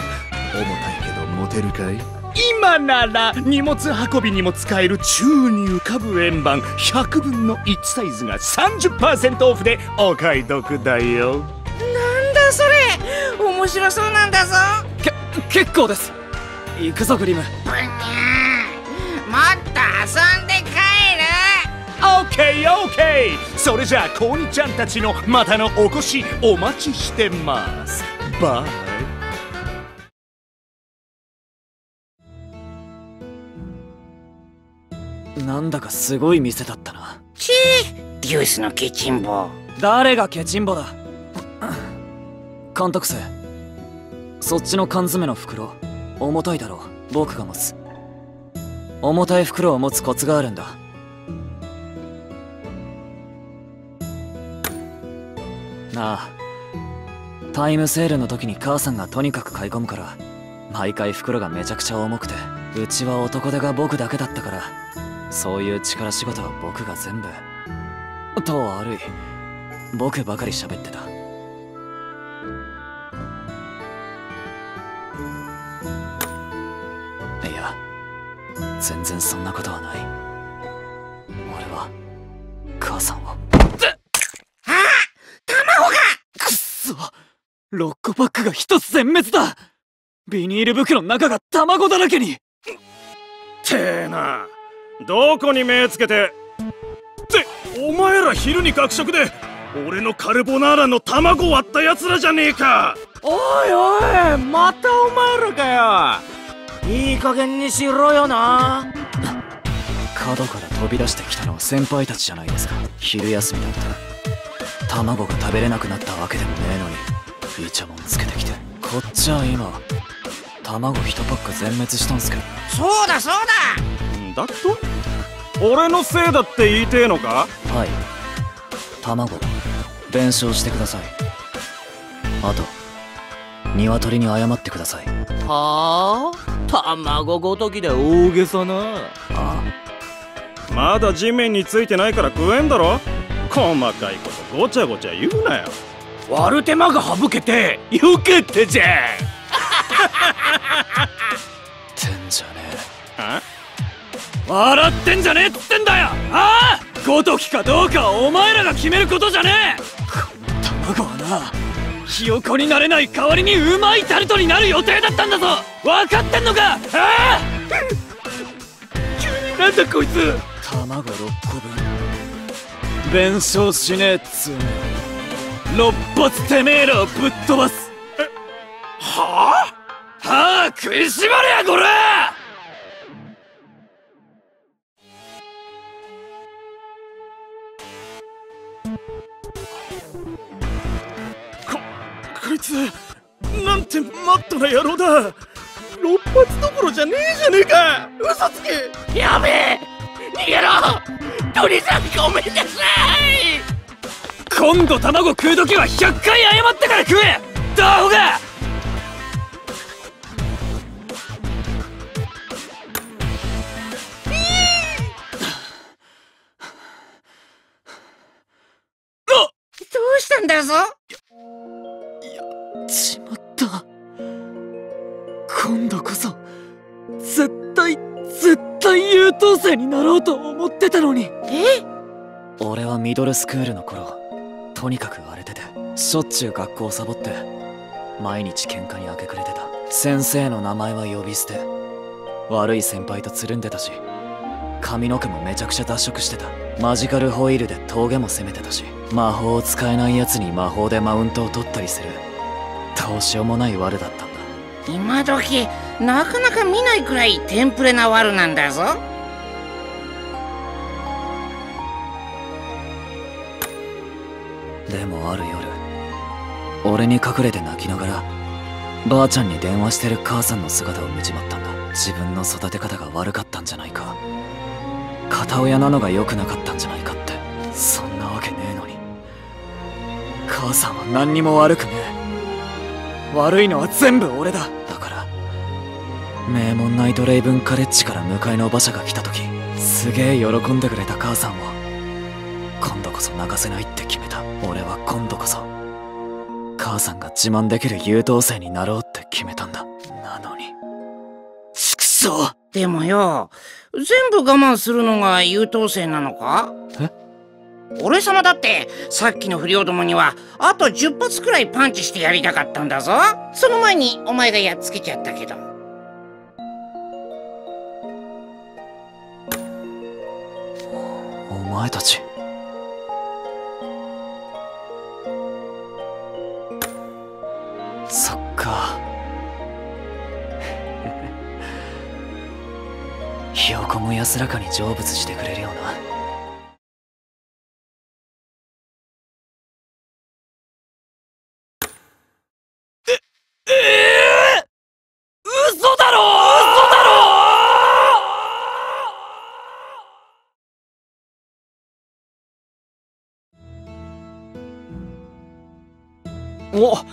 重たいけどモテるかい。今なら荷物運びにも使える注入株円盤100分の1サイズが 30% オフでお買い得だよ。なんだそれ、面白そうなんだぞ。結構です。行くぞグリム。ブニャー、もっと遊んで帰る。オッケーオッケー。それじゃあコウニちゃんたちのまたのお越しお待ちしてます。バイ。なんだかすごい店だったな。ちぃ、デュースのケチンボ。誰がケチンボだ。監督生、そっちの缶詰の袋重たいだろう。僕が持つ。重たい袋を持つコツがあるんだ。なあ、タイムセールの時に母さんがとにかく買い込むから、毎回袋がめちゃくちゃ重くて、うちは男手が僕だけだったから、そういう力仕事は僕が全部。と悪い、僕ばかり喋ってた。いや、全然そんなことはない。俺は母さんを。ああ、卵が。くっそ、6個パックが1つ全滅だ。ビニール袋の中が卵だらけに。てえな、どこに目つけて。ってお前ら昼に学食で俺のカルボナーラの卵割ったやつらじゃねえか。おいおい、またお前らかよ。いい加減にしろよな。角から飛び出してきたのは先輩たちじゃないですか。昼休みだった。卵が食べれなくなったわけでもねえのに、いちゃもんつけてきて。こっちは今卵1パック全滅したんすけど。そうだそうだ。だと俺のせいだって言いてえのか。はい、卵弁償してください。あと鶏に謝ってください。はあ、卵ごときで大げさな。ああ、まだ地面についてないから食えんだろ。細かいことごちゃごちゃ言うなよ。割る手間が省けてよけってじゃん。ってんじゃねえ。あ、笑ってんじゃねえってんだよ。ああ、ごときかどうかはお前らが決めることじゃねえ。この卵はな、ひよこになれない代わりにうまいタルトになる予定だったんだぞ。分かってんのか。ああ急になんだこいつ。卵6個分弁償しねえっつうの。6発てめえらをぶっ飛ばす。え、はあはあ、食いしばれやこら。こいつなんてマットな野郎だ。6発どころじゃねえじゃねえか。嘘つき。やべえ、逃げろ。鳥さんごめんなさい。今度卵食う時は100回謝ってから食え。ダホが。どうしたんだぞ。しまった。今度こそ絶対優等生になろうと思ってたのに。え、俺はミドルスクールの頃とにかく荒れてて、しょっちゅう学校をサボって毎日喧嘩に明け暮れてた。先生の名前は呼び捨て、悪い先輩とつるんでたし、髪の毛もめちゃくちゃ脱色してた。マジカルホイールで峠も攻めてたし、魔法を使えないやつに魔法でマウントを取ったりする、どうしようもないワルだったんだ。今時なかなか見ないくらいテンプレなワルなんだぞ。でもある夜、俺に隠れて泣きながらばあちゃんに電話してる母さんの姿を見ちまったんだ。自分の育て方が悪かったんじゃないか、片親なのが良くなかったんじゃないかって。そんなわけねえのに。母さんは何にも悪くねえ。悪いのは全部俺だ。だから名門ナイトレイブンカレッジから迎えの馬車が来た時、すげえ喜んでくれた母さんを今度こそ泣かせないって決めた。俺は今度こそ母さんが自慢できる優等生になろうって決めたんだ。なのにちくしそ。でもよ、全部我慢するのが優等生なのか？え？俺様だってさっきの不良どもにはあと10発くらいパンチしてやりたかったんだぞ。その前にお前がやっつけちゃったけど。お前たち。そっか。ひよこも安らかに成仏してくれるような。お、帰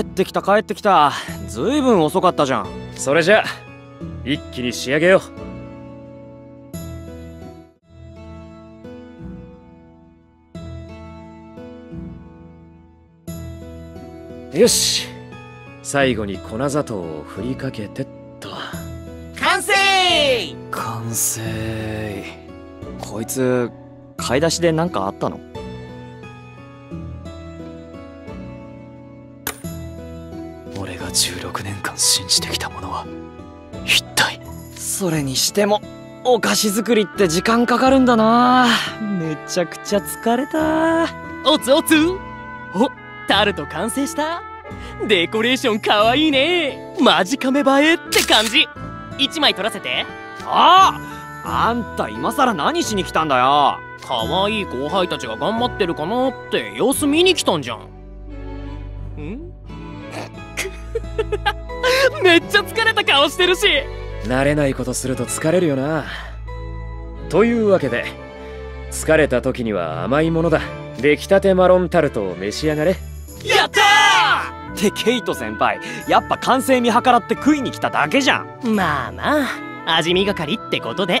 ってきた帰ってきた。ずいぶん遅かったじゃん。それじゃ一気に仕上げよう。よし、最後に粉砂糖を振りかけてっと。完成完成。こいつ買い出しで何かあったの？16年間信じてきたものは一体。それにしてもお菓子作りって時間かかるんだな。めちゃくちゃ疲れた。おつおつ、お、タルト完成した。デコレーションかわいいね。マジカメ映えって感じ。1枚取らせて。ああ、あんた今さら何しに来たんだよ。かわいい後輩たちが頑張ってるかなって様子見に来たんじゃん。ん？めっちゃ疲れた顔してるし。慣れないことすると疲れるよな。というわけで疲れた時には甘いものだ。出来たてマロンタルトを召し上がれ。やったー！ってケイト先輩、やっぱ完成見計らって食いに来ただけじゃん。まあまあ味見がかりってことで。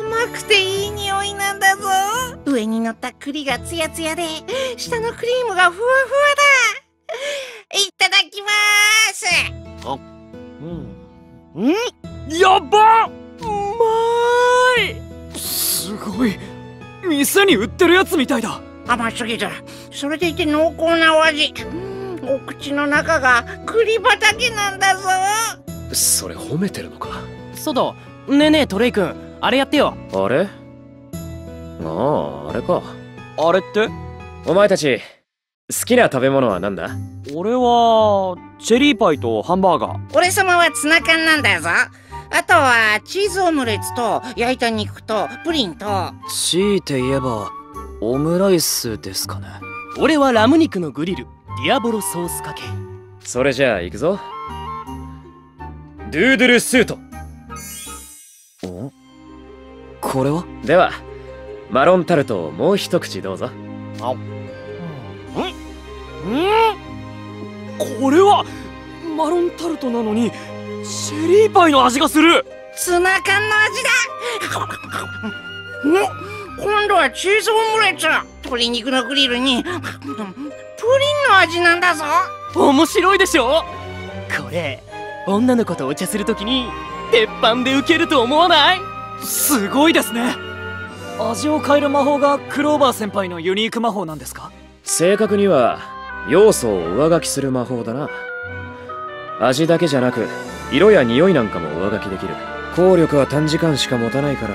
甘くていい匂いなんだぞ。上に乗った栗がツヤツヤで下のクリームがふわふわだ。いただきまーす。あ、うん、ん？やばっ！うまーい。すごい、店に売ってるやつみたいだ。甘すぎず、それでいて濃厚なお味。お口の中が栗畑なんだぞ。それ褒めてるのか。そうだ。ねえねえトレイ君、あれやってよ。あれ？ああ、あれか。あれって？お前たち好きな食べ物はなんだ？俺はチェリーパイとハンバーガー。俺様はツナ缶なんだぞ。あとはチーズオムレツと焼いた肉とプリンと。強いて言えばオムライスですかね。俺はラム肉のグリル、ディアボロソースかけ。それじゃあ行くぞ。ドゥードゥルスート。お？これは？ではマロンタルトをもう一口どうぞ。あ、ん？これはマロンタルトなのにチェリーパイの味がする。ツナ缶の味だ。お、今度はチーズオムレツ、鶏肉のグリルにプリンの味なんだぞ。面白いでしょ。これ女の子とお茶するときに鉄板でウケると思わない？すごいですね。味を変える魔法がクローバー先輩のユニーク魔法なんですか？正確には要素を上書きする魔法だな。味だけじゃなく色や匂いなんかも上書きできる。効力は短時間しか持たないから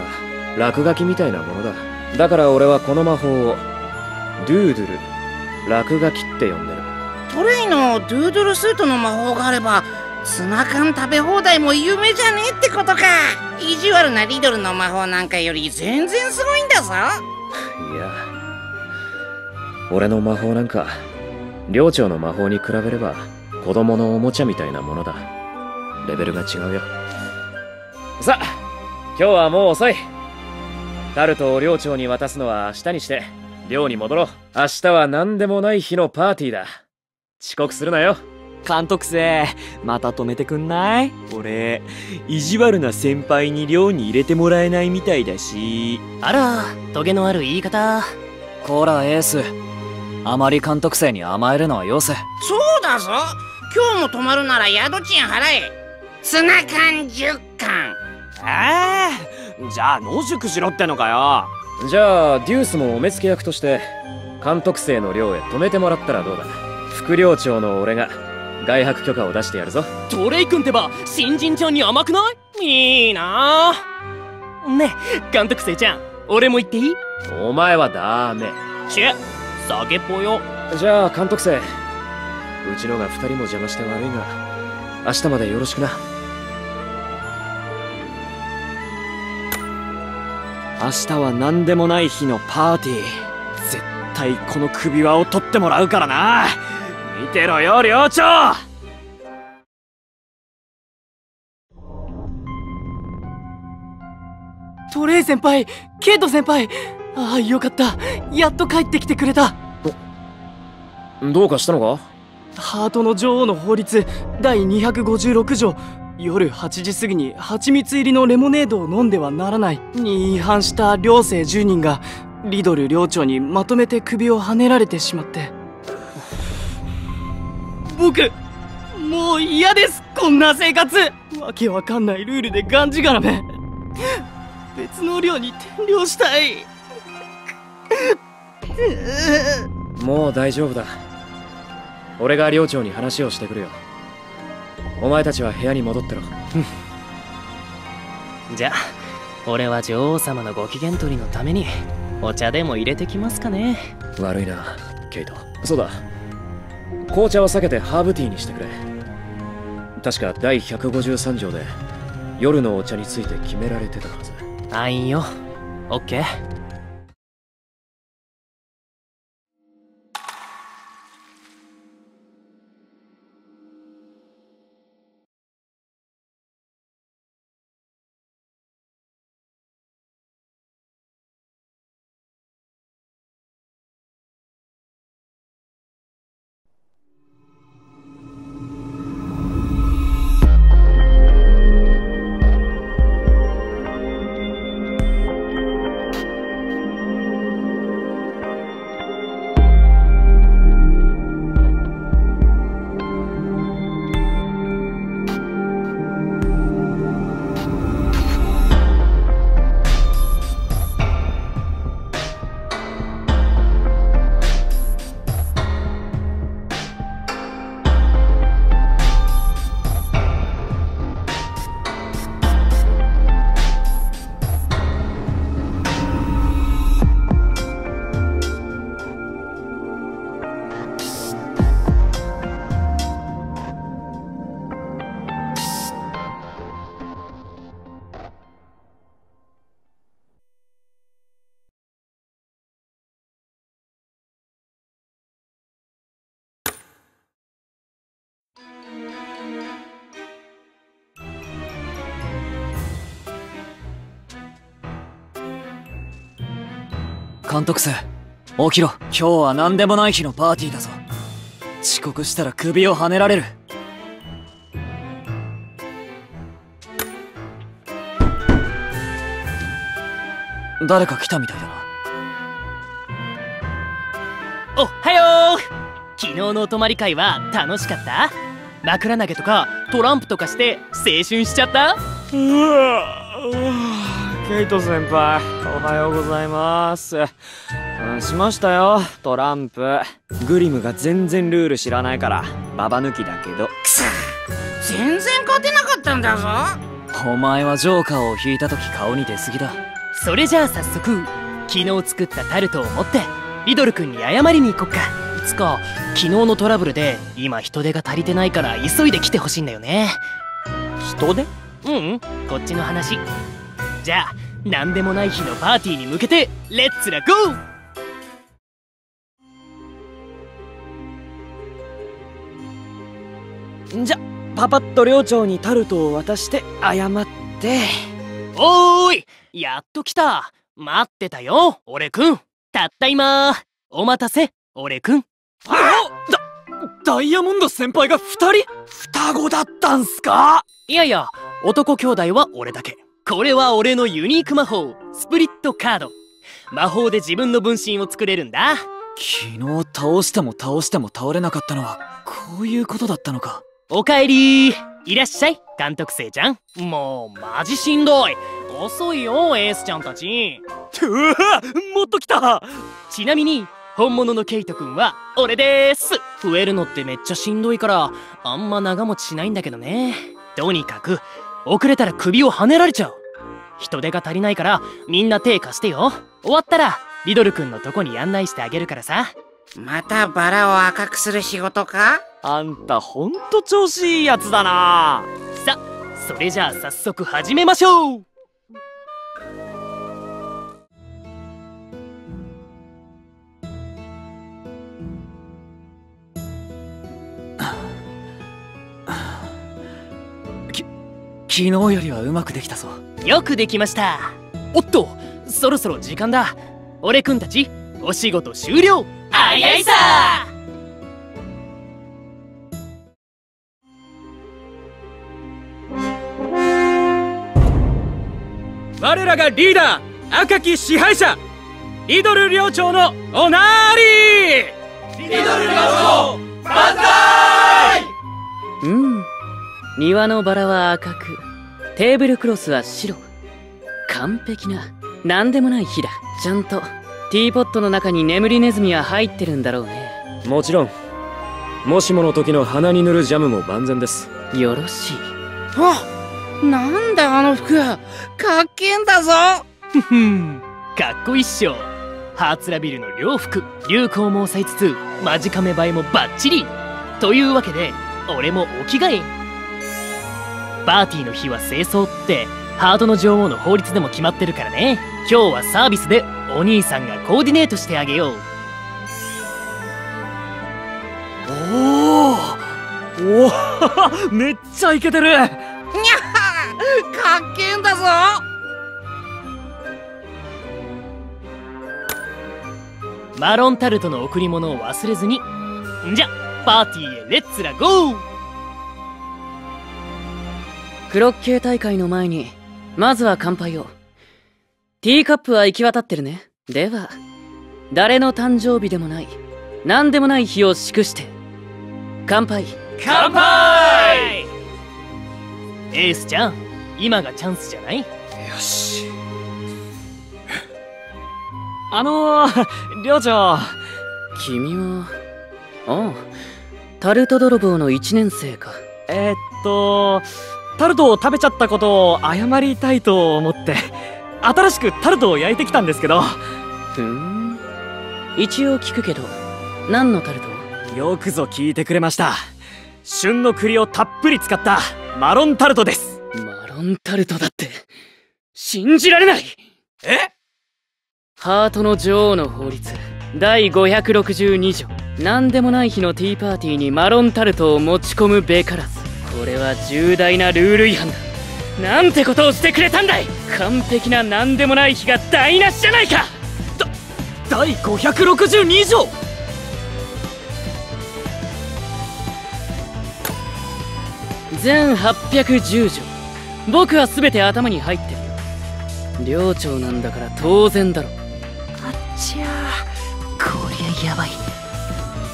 落書きみたいなものだ。だから俺はこの魔法をドゥードゥル、落書きって呼んでる。トレイのドゥードゥルスートの魔法があればツナ缶食べ放題も夢じゃねえってことか。意地悪なリドルの魔法なんかより全然すごいんだぞ。いや、俺の魔法なんか寮長の魔法に比べれば子供のおもちゃみたいなものだ。レベルが違うよ。さあ今日はもう遅い。タルトを寮長に渡すのは明日にして寮に戻ろう。明日は何でもない日のパーティーだ。遅刻するなよ。監督生、また止めてくんない？俺意地悪な先輩に寮に入れてもらえないみたいだし。あら、トゲのある言い方。こらエース、あまり監督生に甘えるのはよせ。そうだぞ。今日も泊まるなら宿賃払え。ツナ缶10缶。じゃあ野宿しろってのかよ。じゃあデュースもお目付け役として監督生の寮へ泊めてもらったらどうだ。副寮長の俺が外泊許可を出してやるぞ。トレイ君ってば新人ちゃんに甘くない？いいなあ。ねえ監督生ちゃん、俺も言っていい？お前はダメ。ちぇ、酒っぽよ。じゃあ監督生、うちのが2人も邪魔して悪いが明日までよろしくな。明日は何でもない日のパーティー。絶対この首輪を取ってもらうからな。見てろよ寮長。トレイ先輩、ケイト先輩、ああよかった、やっと帰ってきてくれた。どうかしたのか？ハートの女王の法律第256条、夜8時過ぎに蜂蜜入りのレモネードを飲んではならないに違反した寮生10人がリドル寮長にまとめて首をはねられてしまって。僕もう嫌です、こんな生活。わけわかんないルールでがんじがらめ。別の寮に転寮したい。もう大丈夫だ、俺が寮長に話をしてくるよ。お前たちは部屋に戻ってろ。じゃあ俺は女王様のご機嫌取りのためにお茶でも入れてきますかね。悪いなケイト。そうだ、紅茶は避けてハーブティーにしてくれ。確か第153条で夜のお茶について決められてたはず。あいよ、オッケー。監督生、起きろ。今日は何でもない日のパーティーだぞ。遅刻したら首をはねられる。誰か来たみたいだな。おはよう。昨日のお泊まり会は楽しかった？枕投げとかトランプとかして青春しちゃった？うわケイト先輩、おはようございます。しましたよ、トランプ。グリムが全然ルール知らないから、ババ抜きだけど。くそ、全然勝てなかったんだぞ。お前はジョーカーを引いた時顔に出すぎだ。それじゃあ早速、昨日作ったタルトを持って、リドル君に謝りに行こっか。つか、昨日のトラブルで、今人手が足りてないから急いで来てほしいんだよね。人手？うん、こっちの話。じゃあ何でもない日のパーティーに向けてレッツラゴー。じゃパパッと寮長にタルトを渡して謝って。おーい、やっと来た、待ってたよ俺くん。たった今ー、お待たせ俺くん。ダイヤモンド先輩が2人？双子だったんすか？いやいや、男兄弟は俺だけ。これは俺のユニーク魔法、スプリットカード。魔法で自分の分身を作れるんだ。昨日倒しても倒しても倒れなかったのはこういうことだったのか。おかえりー。いらっしゃい監督生ちゃん。もうマジしんどい。遅いよエースちゃんたち。うわもっと来た。ちなみに本物のケイト君は俺でーす。増えるのってめっちゃしんどいからあんま長持ちしないんだけどね。とにかく遅れたら首をはねられちゃう。人手が足りないからみんな手貸してよ。終わったらリドル君のとこに案内してあげるからさ。またバラを赤くする仕事か。あんたほんと調子いいやつだな。さ、それじゃあ早速始めましょう。昨日よりはうまくできたぞ。よくできました。おっと、そろそろ時間だ。俺くんたち、お仕事終了。早いさー。我らがリーダー、赤き支配者、リドル寮長のおなーりー。リドル寮長、万歳。うん、庭のバラは赤く、テーブルクロスは白。完璧な、なんでもない日だ。ちゃんと、ティーポットの中に眠りネズミは入ってるんだろうね。もちろん、もしもの時の鼻に塗るジャムも万全です。よろしい。あっなんだあの服かっけえんだぞ。ふふん、かっこいいっしょ。ハーツラビルの両服、流行も抑えつつマジカメ映えもバッチリというわけで、俺もお着替え。パーティーの日は清掃ってハートの女王の法律でも決まってるからね。今日はサービスでお兄さんがコーディネートしてあげよう。おおおめっちゃイケてる。にゃっかっけえんだぞ。マロンタルトの贈り物を忘れずに。じゃパーティーへレッツラゴー。クロッケー大会の前にまずは乾杯を。ティーカップは行き渡ってるね。では誰の誕生日でもない何でもない日を祝して乾杯。乾杯。エースちゃん今がチャンスじゃない？よし。寮長君はタルト泥棒の1年生か。タルトを食べちゃったことを謝りたいと思って新しくタルトを焼いてきたんですけど。ふん、一応聞くけど何のタルト？よくぞ聞いてくれました。旬の栗をたっぷり使ったマロンタルトです。マロンタルトだって信じられない。え？ハートの女王の法律第562条、何でもない日のティーパーティーにマロンタルトを持ち込むべからず。これは重大なルール違反だ。なんてことをしてくれたんだい。完璧な何でもない日が台無しじゃないか。第562条。全810条。僕は全て頭に入ってるよ。寮長なんだから当然だろ。あっちゃー、こりゃやばい。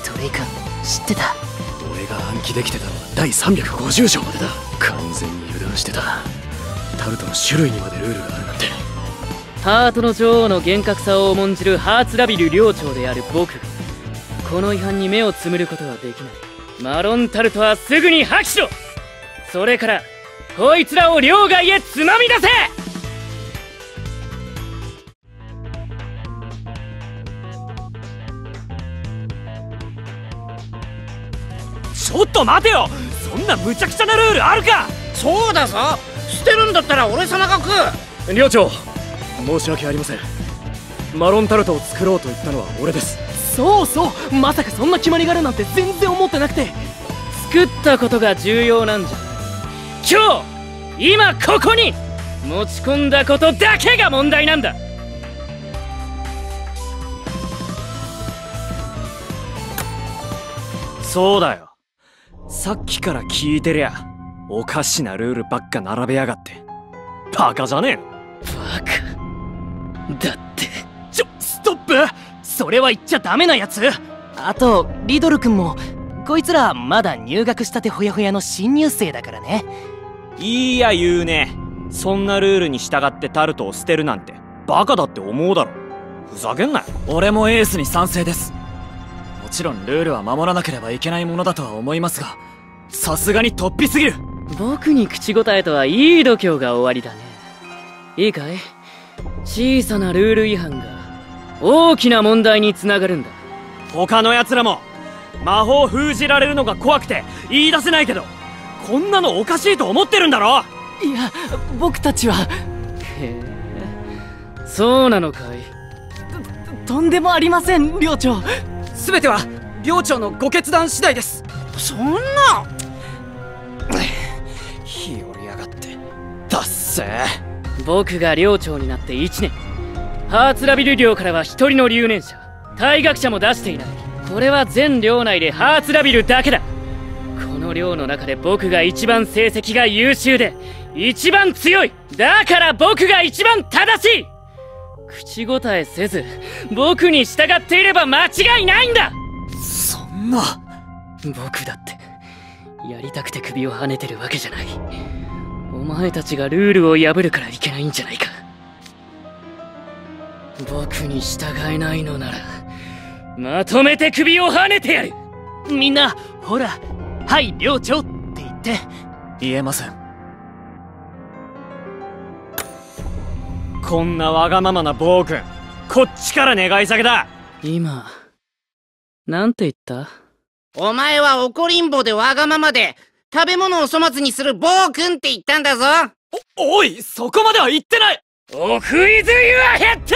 トレイ君知ってた？俺が暗記できてたのは第350条までだ。完全に油断してた。タルトの種類にまでルールがあるなんて。ハートの女王の厳格さを重んじるハーツラビル寮長である僕がこの違反に目をつむることはできない。マロンタルトはすぐに破棄しろ。それからこいつらを寮外へつまみ出せ。ちょっと待てよ、そんな無茶苦茶なルールあるか。そうだぞ、捨てるんだったら俺様が食う。寮長申し訳ありません。マロンタルトを作ろうと言ったのは俺です。そうそう、まさかそんな決まりがあるなんて全然思ってなくて。作ったことが重要なんじゃ。今日今ここに持ち込んだことだけが問題なんだ。そうだよ、さっきから聞いてりゃおかしなルールばっか並べやがって。バカじゃねえの。バカだって。ストップ、それは言っちゃダメなやつ。あとリドル君もこいつらまだ入学したてほやほやの新入生だからね。いいや言うね。そんなルールに従ってタルトを捨てるなんてバカだって思うだろ。ふざけんなよ。俺もエースに賛成です。もちろんルールは守らなければいけないものだとは思いますが、さすがに突飛すぎる。僕に口答えとはいい度胸が終わりだね。いいかい、小さなルール違反が大きな問題につながるんだ。他のやつらも魔法封じられるのが怖くて言い出せないけど、こんなのおかしいと思ってるんだろ。いや、僕たちは。へえ、そうなのかい。とんでもありません寮長。全ては寮長のご決断次第です。そんな日和やがってだっせ。僕が寮長になって1年、ハーツラビル寮からは一人の留年者、退学者も出していない。これは全寮内でハーツラビルだけだ。この寮の中で僕が一番成績が優秀で一番強い。だから僕が一番正しい。口答えせず僕に従っていれば間違いないんだ。そんな。僕だってやりたくて首をはねてるわけじゃない。お前たちがルールを破るからいけないんじゃないか。僕に従えないのならまとめて首をはねてやる。みんなほら、はい寮長って言って。言えません。こんなわがままな暴君、こっちから願い下げだ。今なんて言った？お前は怒りんぼでわがままで食べ物を粗末にする暴君って言ったんだぞ。おいそこまでは言ってない。お食いずゆは減ったー。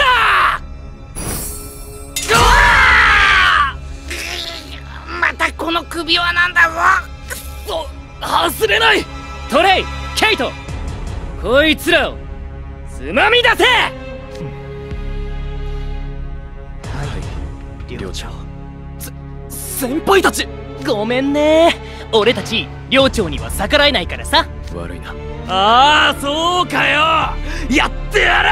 またこの首輪なんだぞ。くそ、外れない。トレイ、ケイト、こいつらをつまみ出せ。はい寮長。先輩たちごめんね。俺たち寮長には逆らえないからさ。悪いな。ああそうかよ。やってやれ。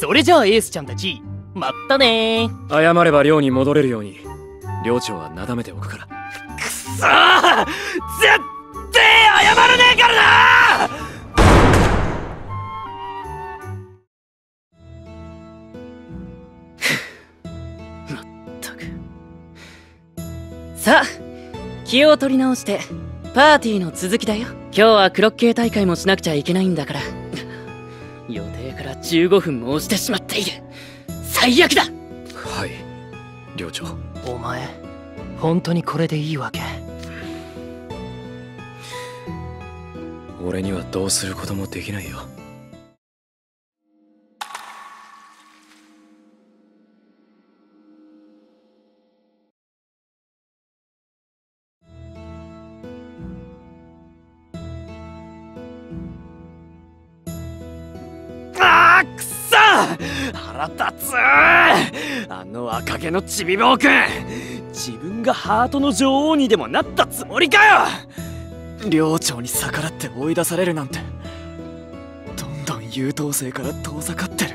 それじゃあエースちゃんたちまたね。謝れば寮に戻れるように寮長はなだめておくから。くそー、絶対謝らねえからな。さあ気を取り直してパーティーの続きだよ。今日はクロッケー大会もしなくちゃいけないんだから予定から15分も押してしまっている。最悪だ。はい寮長。お前本当にこれでいいわけ？俺にはどうすることもできないよ。腹立つ。あの赤毛のチビボー君、自分がハートの女王にでもなったつもりかよ。寮長に逆らって追い出されるなんて、どんどん優等生から遠ざかってる。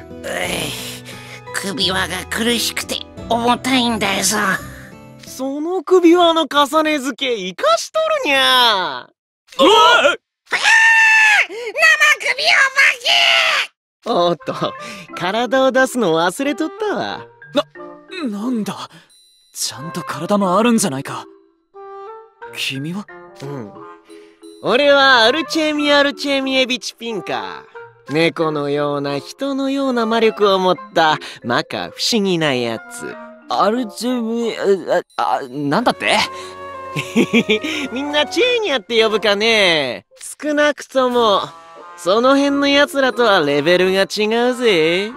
首輪が苦しくて重たいんだよ。その首輪の重ね付け生かしとるにゃ。うわっ、生首を巻き。おっと、体を出すの忘れとったわ。なんだ、ちゃんと体もあるんじゃないか。君は？俺はアルチェミアルチェミエビチピンカ。猫のような人のような魔力を持った摩訶不思議なやつ。アルチェミなんだってみんなチェーニアって呼ぶかね。少なくともその辺の奴らとはレベルが違うぜ。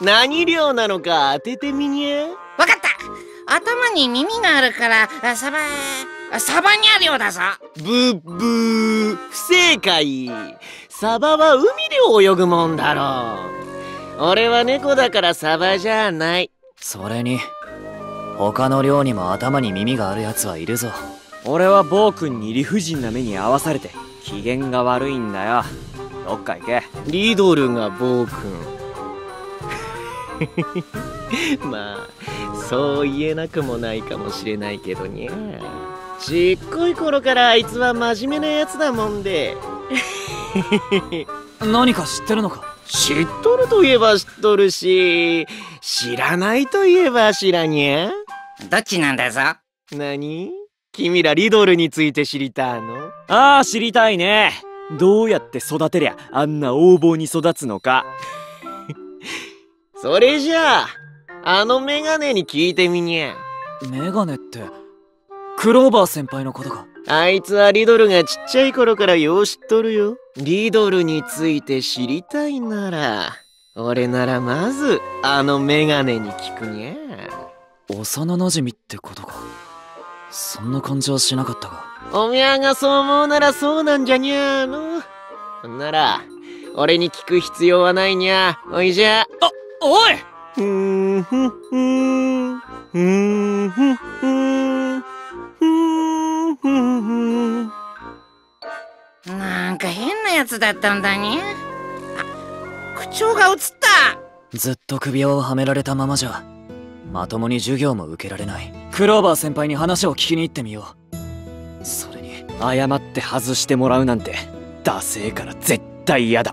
何量なのか当ててみにゃ。わかった。頭に耳があるからサバニャ量だぞ。ブッブー、不正解。サバは海で泳ぐもんだろう。俺は猫だからサバじゃない。それに他の量にも頭に耳があるやつはいるぞ。俺は暴君に理不尽な目に遭わされて機嫌が悪いんだよ。どっか行け。リドルが暴君。まあそう言えなくもないかもしれないけどにゃ。ちっこい頃からあいつは真面目なやつだもんで。何か知ってるのか。知っとるといえば知っとるし、知らないといえば知らにゃ。どっちなんだぞ。何？君らリドルについて知りたいの？ああ、知りたいね。どうやって育てりゃあんな横暴に育つのか。それじゃあ、あのメガネに聞いてみにゃ。メガネってクローバー先輩のことか。あいつはリドルがちっちゃい頃からよう知っとるよ。リドルについて知りたいなら、俺ならまずあのメガネに聞くにゃ。幼なじみってことか。そんな感じはしなかったが。おみゃがそう思うならそうなんじゃにゃーの。なら俺に聞く必要はないにゃ。おいじゃ。あ、おい。なんか変なやつだったんだにゃ。あ、口調が映った。ずっと首輪をはめられたままじゃまともに授業も受けられない。クローバー先輩に話を聞きに行ってみよう。それに謝って外してもらうなんてダセえから絶対嫌だ。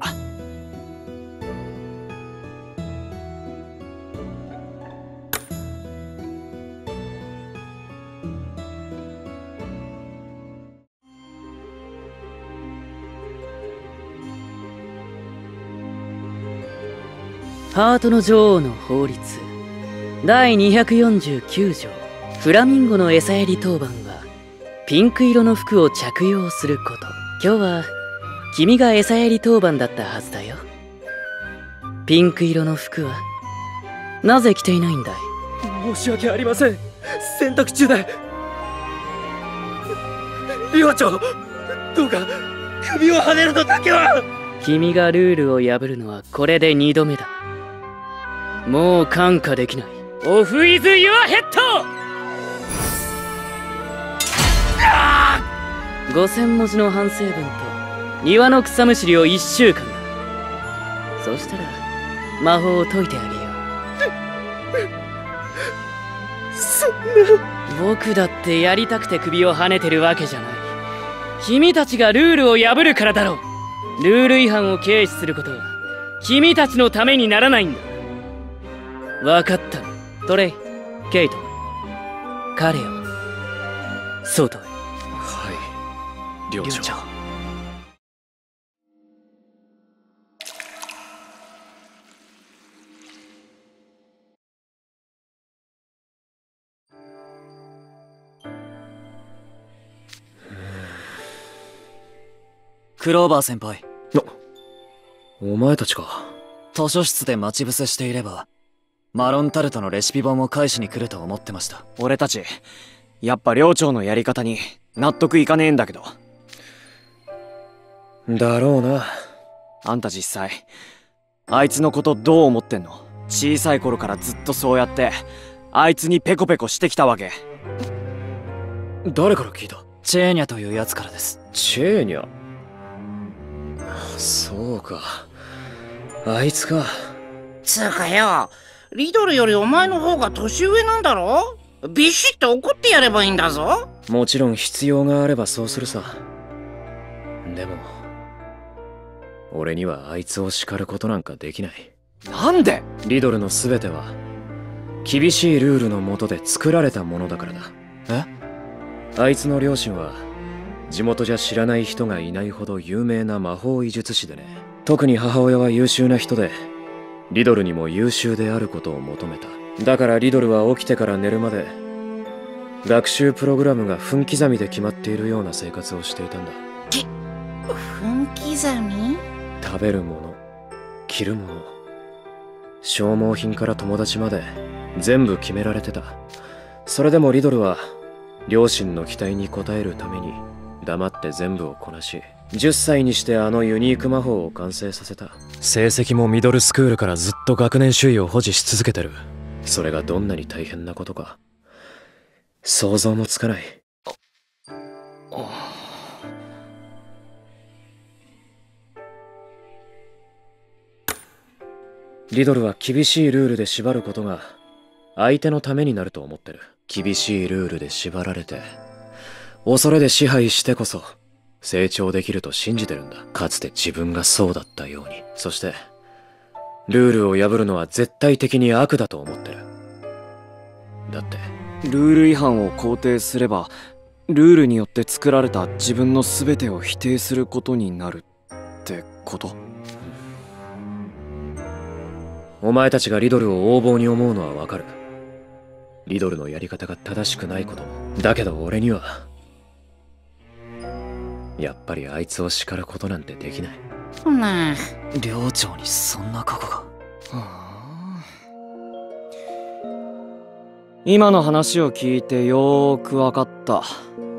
ハートの女王の法律第249条、フラミンゴの餌やり当番はピンク色の服を着用すること。今日は君が餌やり当番だったはずだよ。ピンク色の服はなぜ着ていないんだい？申し訳ありません。洗濯中で。寮長、どうか首をはねるのだけは。君がルールを破るのはこれで2度目だ。もう看過できない。オフイズユアヘッド。5000文字の反省文と庭の草むしりを1週間だ。そしたら魔法を解いてあげよう。そんな。僕だってやりたくて首をはねてるわけじゃない。君たちがルールを破るからだろう。ルール違反を軽視することは君たちのためにならないんだ。分かった。トレイ、ケイト、彼を外へ。はい、寮長。クローバー先輩。お前たちか。図書室で待ち伏せしていればマロンタルトのレシピ本を返しに来ると思ってました。俺たちやっぱ寮長のやり方に納得いかねえんだけど。だろうな。あんた実際あいつのことどう思ってんの？小さい頃からずっとそうやってあいつにペコペコしてきたわけ。誰から聞いた？チェーニャというやつからです。チェーニャ。そうか、あいつか。つうかよ、リドルよりお前の方が年上なんだろ？ビシッと怒ってやればいいんだぞ。もちろん必要があればそうするさ。でも俺にはあいつを叱ることなんかできない。なんで？リドルの全ては厳しいルールの下で作られたものだからだ。え？あいつの両親は地元じゃ知らない人がいないほど有名な魔法医術師でね。特に母親は優秀な人で、リドルにも優秀であることを求めた。だからリドルは起きてから寝るまで学習プログラムが分刻みで決まっているような生活をしていたんだ。分刻み？食べるもの、着るもの、消耗品から友達まで全部決められてた。それでもリドルは両親の期待に応えるために黙って全部をこなし、10歳にしてあのユニーク魔法を完成させた。成績もミドルスクールからずっと学年首位を保持し続けてる。それがどんなに大変なことか想像もつかない。リドルは厳しいルールで縛ることが相手のためになると思ってる。厳しいルールで縛られて、恐れで支配してこそ成長できると信じてるんだ。かつて自分がそうだったように。そして、ルールを破るのは絶対的に悪だと思ってる。だって、ルール違反を肯定すれば、ルールによって作られた自分の全てを否定することになるってこと？お前たちがリドルを横暴に思うのはわかる。リドルのやり方が正しくないことも。だけど俺には、やっぱりあいつを叱ることなんてできない。ねえ、寮長にそんな過去が。今の話を聞いてよーく分かった。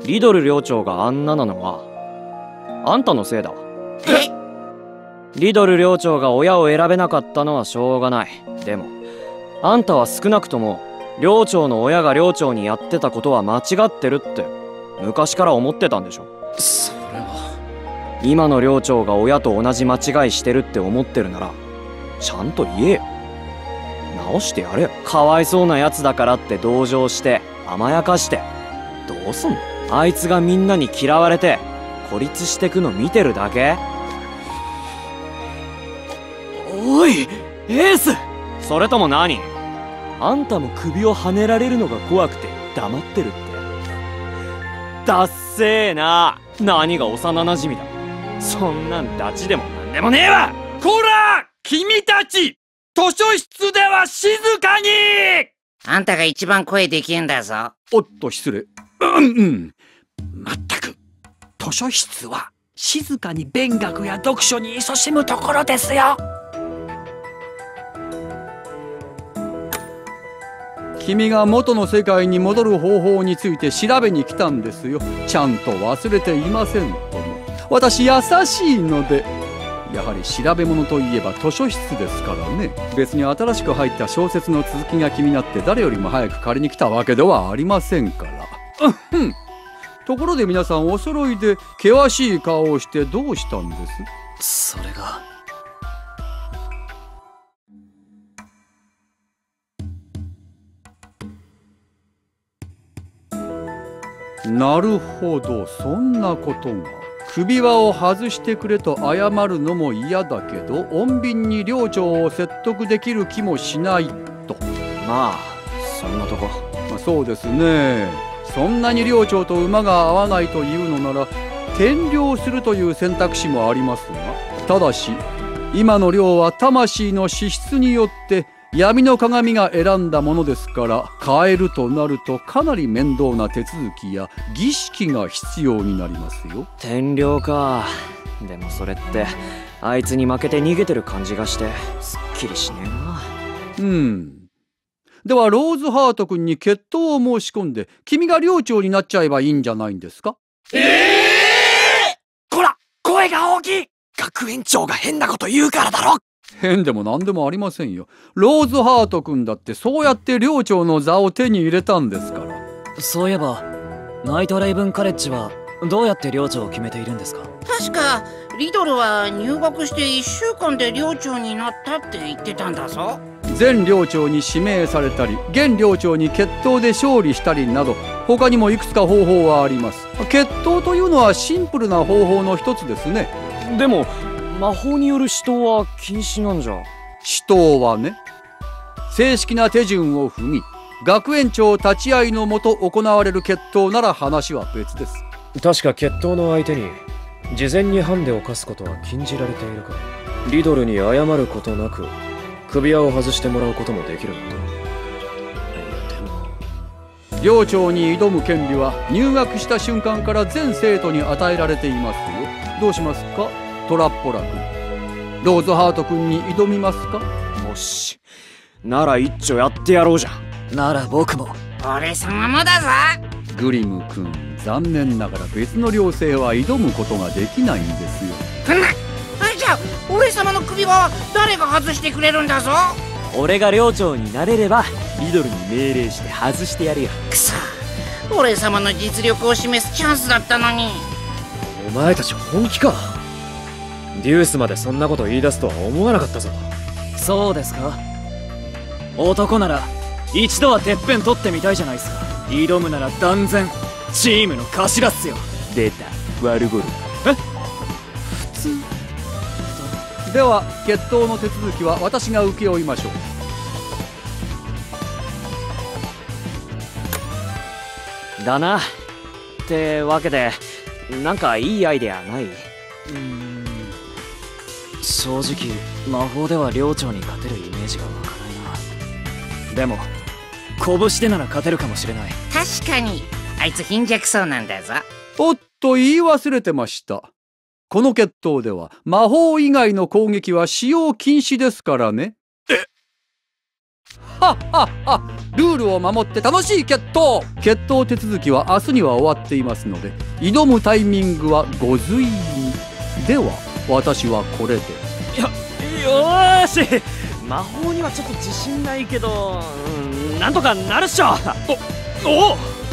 リドル寮長があんななのはあんたのせいだ。リドル寮長が親を選べなかったのはしょうがない。でもあんたは少なくとも寮長の親が寮長にやってたことは間違ってるって昔から思ってたんでしょ。それは今の寮長が親と同じ間違いしてるって思ってるならちゃんと言えよ。直してやれよ。かわいそうなやつだからって同情して甘やかしてどうすんの。あいつがみんなに嫌われて孤立してくの見てるだけ。おいエース、それとも何？あんたも首をはねられるのが怖くて黙ってるってだっせーな。何が幼なじみだ。そんなんダチでもなんでもねえわ。こら君たち、図書室では静かに。あんたが一番声できんだぞ。おっと失礼。まったく、図書室は静かに勉学や読書に勤しむところですよ。君が元の世界に戻る方法について調べに来たんですよ。ちゃんと忘れていませんとも。私優しいので。やはり調べ物といえば図書室ですからね。別に新しく入った小説の続きが気になって誰よりも早く借りに来たわけではありませんから。ところで皆さんお揃いで険しい顔をしてどうしたんです？それが。なるほど、そんなことが。首輪を外してくれと謝るのも嫌だけど穏便に寮長を説得できる気もしないと。まあそんなとこ。まあ、そうですね。そんなに寮長と馬が合わないというのなら転寮するという選択肢もありますが、ただし今の寮は魂の資質によって闇の鏡が選んだものですから、変えるとなるとかなり面倒な手続きや儀式が必要になりますよ。天領か。でもそれってあいつに負けて逃げてる感じがしてすっきりしねえな。ではローズハート君に決闘を申し込んで君が寮長になっちゃえばいいんじゃないんですか？こら声が大きい。学園長が変なこと言うからだろ。変でも何でもありませんよ。ローズハート君だってそうやって寮長の座を手に入れたんですから。そういえばナイトレイブンカレッジはどうやって寮長を決めているんですか？確かリドルは入学して1週間で寮長になったって言ってたんだぞ。前寮長に指名されたり現寮長に決闘で勝利したりなど他にもいくつか方法はあります。決闘というのはシンプルな方法の一つですね。でも魔法による死闘は禁止なんじゃ。死闘はね、正式な手順を踏み学園長立ち会いのもと行われる決闘なら話は別です。確か決闘の相手に事前にハンデを課すことは禁じられているから、リドルに謝ることなく首輪を外してもらうこともできるんだ。でも寮長に挑む権利は入学した瞬間から全生徒に与えられていますよ。どうしますかトラッポラ君、ローズハート君に挑みますか？もしなら一丁やってやろうじゃん。なら僕も。俺様もだぞ。グリム君、残念ながら別の寮生は挑むことができないんですよ。じゃあ俺様の首輪は誰が外してくれるんだぞ？俺が寮長になれればリドルに命令して外してやるよ。くそ、俺様の実力を示すチャンスだったのに。お前たち本気か？デュースまでそんなこと言い出すとは思わなかったぞ。そうですか。男なら一度はてっぺん取ってみたいじゃないですか。挑むなら断然チームの頭っすよ。出た悪ゴルフ。えっ普通だ。では決闘の手続きは私が請け負いましょう。だな。ってわけでなんかいいアイデアない？正直魔法では寮長に勝てるイメージがわかないな。でも拳でなら勝てるかもしれない。確かにあいつ貧弱そうなんだぞ。おっと言い忘れてました。この決闘では魔法以外の攻撃は使用禁止ですからね。えはっはっは。ルールを守って楽しい決闘。決闘手続きは明日には終わっていますので、挑むタイミングはご随意に。では私はこれで。よーし。魔法にはちょっと自信ないけど、なんとかなるっしょ。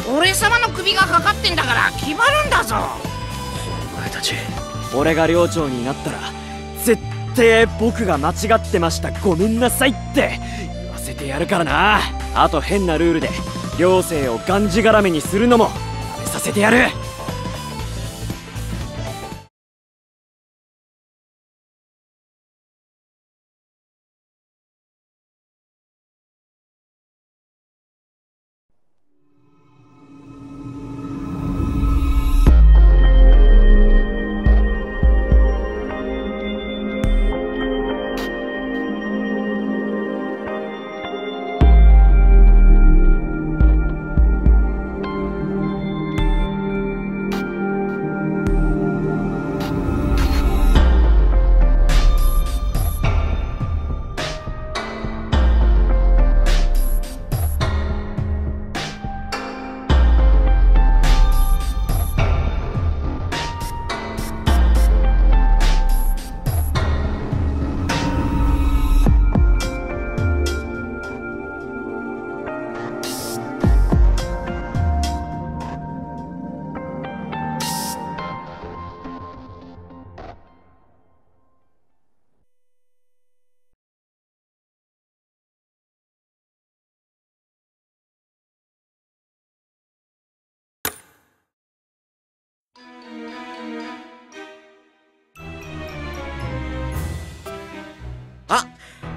お俺様の首がかかってんだから決まるんだぞ。お前たち、俺が寮長になったら絶対僕が間違ってましたごめんなさいって言わせてやるからな。あと変なルールで寮生をがんじがらめにするのもやめさせてやる。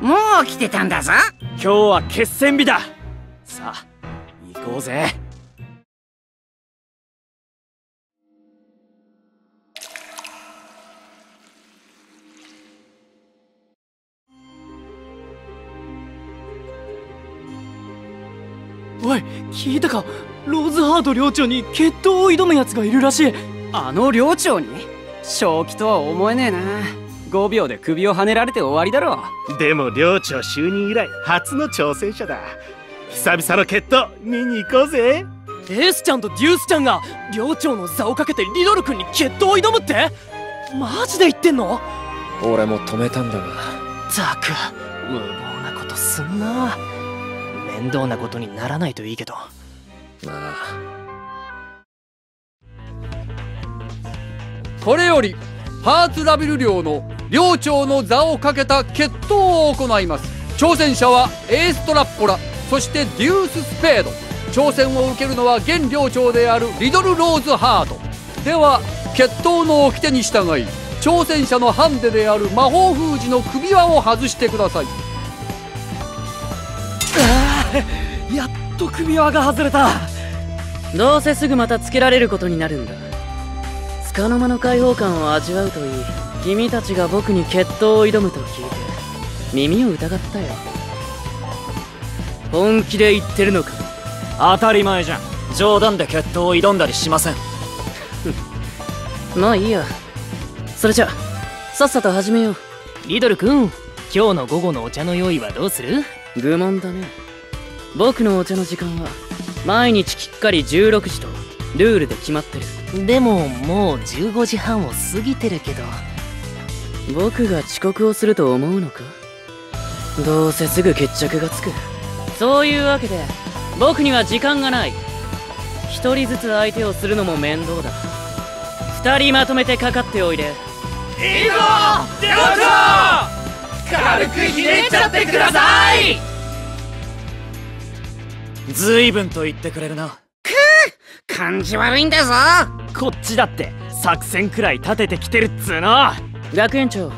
もう来てたんだぞ。今日は決戦日だ。さあ行こうぜ。おい聞いたか。ローズハート寮長に決闘を挑むやつがいるらしい。あの寮長に？正気とは思えねえな。5秒で首をはねられて終わりだろう。でも寮長就任以来初の挑戦者だ。久々の決闘見に行こうぜ。エースちゃんとデュースちゃんが寮長の座をかけてリドル君に決闘を挑むって？マジで言ってんの？俺も止めたんだが。ザク無謀なことすんな。面倒なことにならないといいけど。まあこれよりハーツラベル寮の寮長の座をかけた決闘を行います。挑戦者はエーストラッポラ、そしてデューススペード。挑戦を受けるのは現寮長であるリドルローズハート。では決闘の掟に従い、挑戦者のハンデである魔法封じの首輪を外してください。やっと首輪が外れた。どうせすぐまたつけられることになるんだ。束の間の解放感を味わうといい。君たちが僕に決闘を挑むと聞いて耳を疑ったよ。本気で言ってるのか？当たり前じゃん。冗談で決闘を挑んだりしません。まあいいや。それじゃさっさと始めよう。リドル君、今日の午後のお茶の用意はどうする？愚問だね。僕のお茶の時間は毎日きっかり16時とルールで決まってる。でももう15時半を過ぎてるけど。僕が遅刻をすると思うのか？どうせすぐ決着がつく。そういうわけで僕には時間がない。一人ずつ相手をするのも面倒だ。二人まとめてかかっておいで。いいぞ、出ろ！軽くひねっちゃってください。ずいぶんと言ってくれるな。くぅ、感じ悪いんだぞ。こっちだって作戦くらい立ててきてるっつーの。学園長、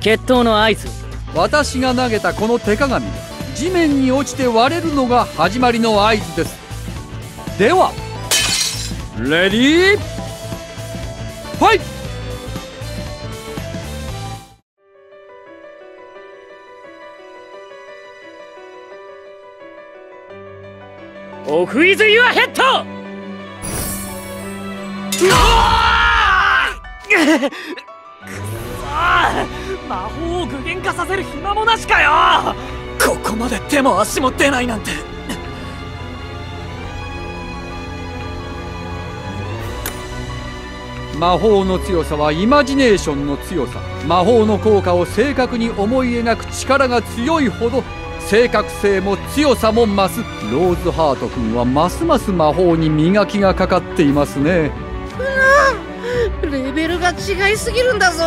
決闘の合図。私が投げたこの手鏡、地面に落ちて割れるのが始まりの合図です。ではレディーファイト。オフイズユアヘッド。くそ、魔法を具現化させる暇もなしかよ。ここまで手も足も出ないなんて。魔法の強さはイマジネーションの強さ。魔法の効果を正確に思い描く力が強いほど正確性も強さも増す。ローズハート君はますます魔法に磨きがかかっていますね。うわ、レベルが違いすぎるんだぞ。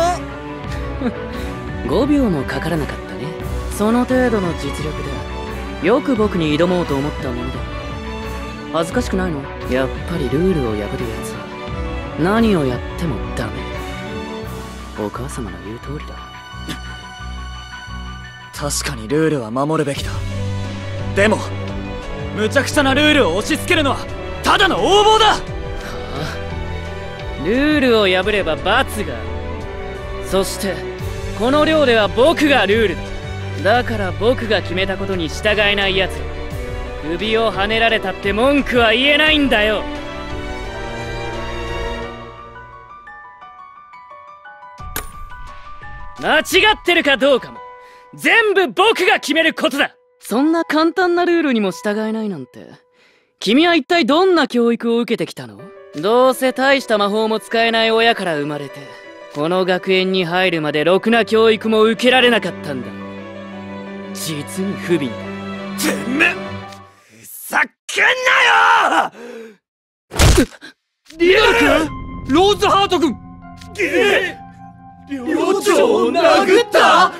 5秒もかからなかったね。その程度の実力でよく僕に挑もうと思ったものだ。恥ずかしくないの？やっぱりルールを破るやつは何をやってもダメ。お母様の言う通りだ。確かにルールは守るべきだ。でもむちゃくちゃなルールを押し付けるのはただの横暴だ。はあ、ルールを破れば罰がある。そしてこの寮では僕がルールだ。だから僕が決めたことに従えないやつ、首をはねられたって文句は言えないんだよ。間違ってるかどうかも全部僕が決めることだ。そんな簡単なルールにも従えないなんて、君は一体どんな教育を受けてきたの？どうせ大した魔法も使えない親から生まれて、この学園に入るまでろくな教育も受けられなかったんだ。実に不憫だ。てめえ、ふざけんなよ！リア君！ローズハート君！寮長を殴った！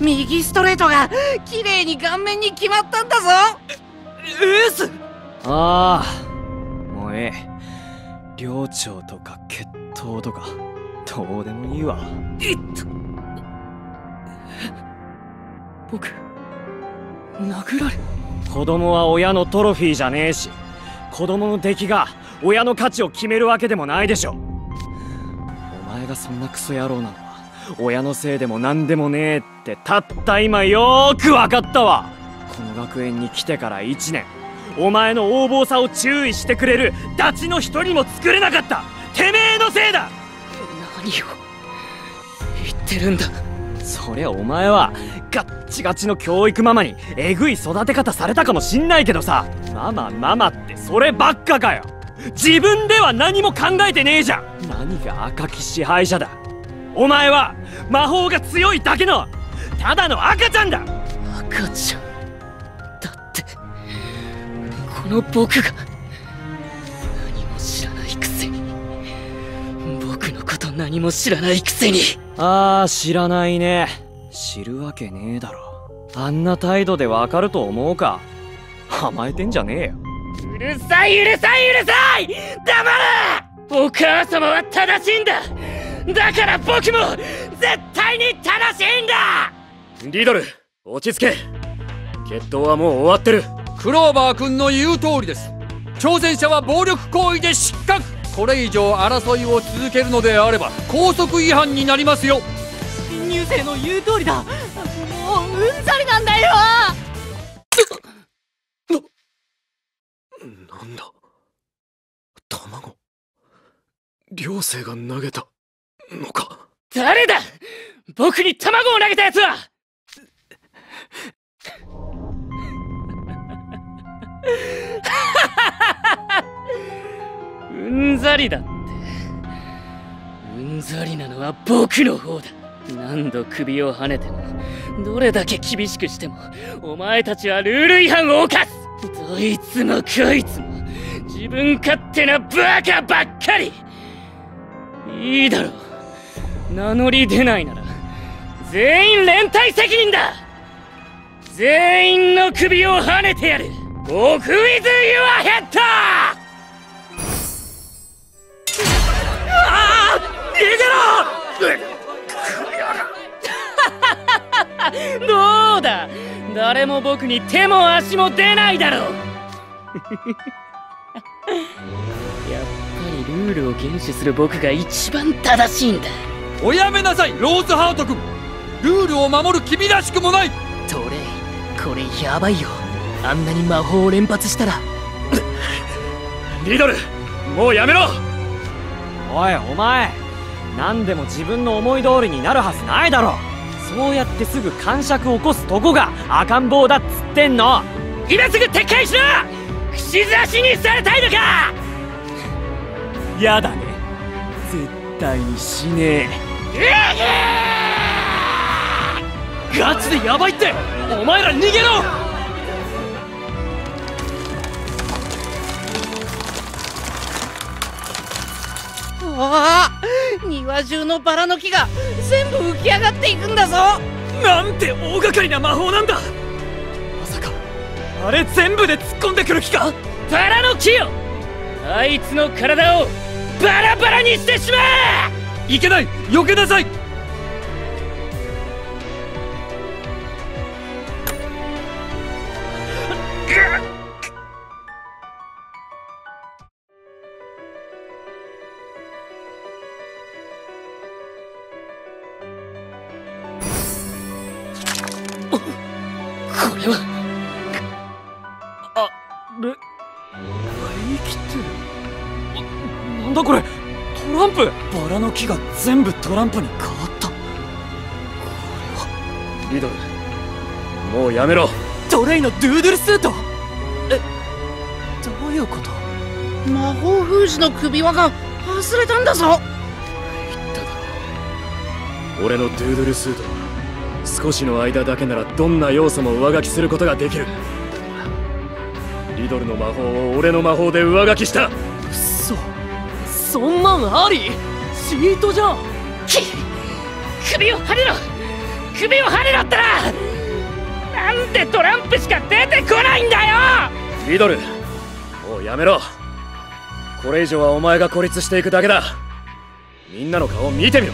右ストレートが綺麗に顔面に決まったんだぞ。エース。ああ、もうええ。寮長とか決闘とかどうでもいいわ。僕殴られ。子供は親のトロフィーじゃねえし、子供の出来が親の価値を決めるわけでもないでしょ。お前がそんなクソ野郎なの？親のせいでも何でもねえってたった今よーく分かったわ。この学園に来てから1年、お前の横暴さを注意してくれるダチの一人も作れなかった。てめえのせいだ。何を言ってるんだ。そりゃお前はガッチガチの教育ママにえぐい育て方されたかもしんないけどさ、ママママってそればっかかよ。自分では何も考えてねえじゃん。何が赤き支配者だ。お前は魔法が強いだけのただの赤ちゃんだ。赤ちゃんだって。この僕が何も知らないくせに、僕のこと何も知らないくせに。ああ、知らないね。知るわけねえだろ。あんな態度でわかると思うか。甘えてんじゃねえよ。うるさい、うるさい、うるさい。黙れ。お母様は正しいんだ。だから僕も絶対に正しいんだ。リドル、落ち着け。決闘はもう終わってる。クローバー君の言う通りです。挑戦者は暴力行為で失格。これ以上争いを続けるのであれば校則違反になりますよ。新入生の言う通りだ。もううんざりなんだよ。なんだ、卵。寮生が投げたのか。誰だ。僕に卵を投げたやつは。うんざりだって。うんざりなのは僕の方だ。何度首をはねても、どれだけ厳しくしても、お前たちはルール違反を犯す。どいつもこいつも自分勝手なバカばっかり。いいだろう。名乗り出ないなら全員連帯責任だ。全員の首をはねてやる。オフ・ウィズ・ユア・ヘッド。ああ、逃げろ。どうだ、誰も僕に手も足も出ないだろう。やっぱりルールを厳守する僕が一番正しいんだ。おやめなさい、ローズハート君。ルールを守る君らしくもない。トレイ、これやばいよ。あんなに魔法を連発したら。リドル、もうやめろ。おいお前、何でも自分の思い通りになるはずないだろ。そうやってすぐ癇癪を起こすとこが赤ん坊だっつってんの。今すぐ撤回しろ。串刺しにされたいのか。やだね、絶対にしねえ。ガチでヤバいって。お前ら逃げろ。ああ、庭中のバラの木が全部浮き上がっていくんだぞ。なんて大掛かりな魔法なんだ。まさかあれ全部で突っ込んでくる気か。バラの木よ、あいつの体をバラバラにしてしまえ。いけない、避けなさい。木が全部トランプに変わった。これは。リドル、もうやめろ。トレイのドゥードゥルスート。え、どういうこと。魔法封じの首輪が忘れたんだぞ。言っただろう。俺のドゥードゥルスートは少しの間だけならどんな要素も上書きすることができる。リドルの魔法を俺の魔法で上書きした。嘘、そんなんあり。チートじゃん。首をはねろ。首をはねろったら。なんでトランプしか出てこないんだよ。リドル、もうやめろ。これ以上はお前が孤立していくだけだ。みんなの顔を見てみろ。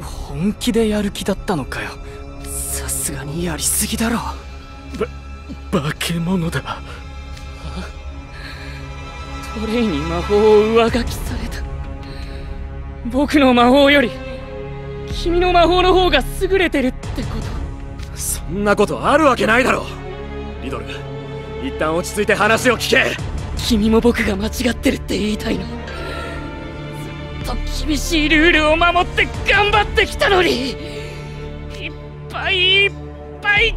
本気でやる気だったのかよ。さすがにやりすぎだろ。化け物だ。トレイに魔法を上書きされた。僕の魔法より君の魔法の方が優れてるってこと。そんなことあるわけないだろ。リドル、一旦落ち着いて話を聞け。君も僕が間違ってるって言いたいの。ずっと厳しいルールを守って頑張ってきたのに、いっぱいいっぱい我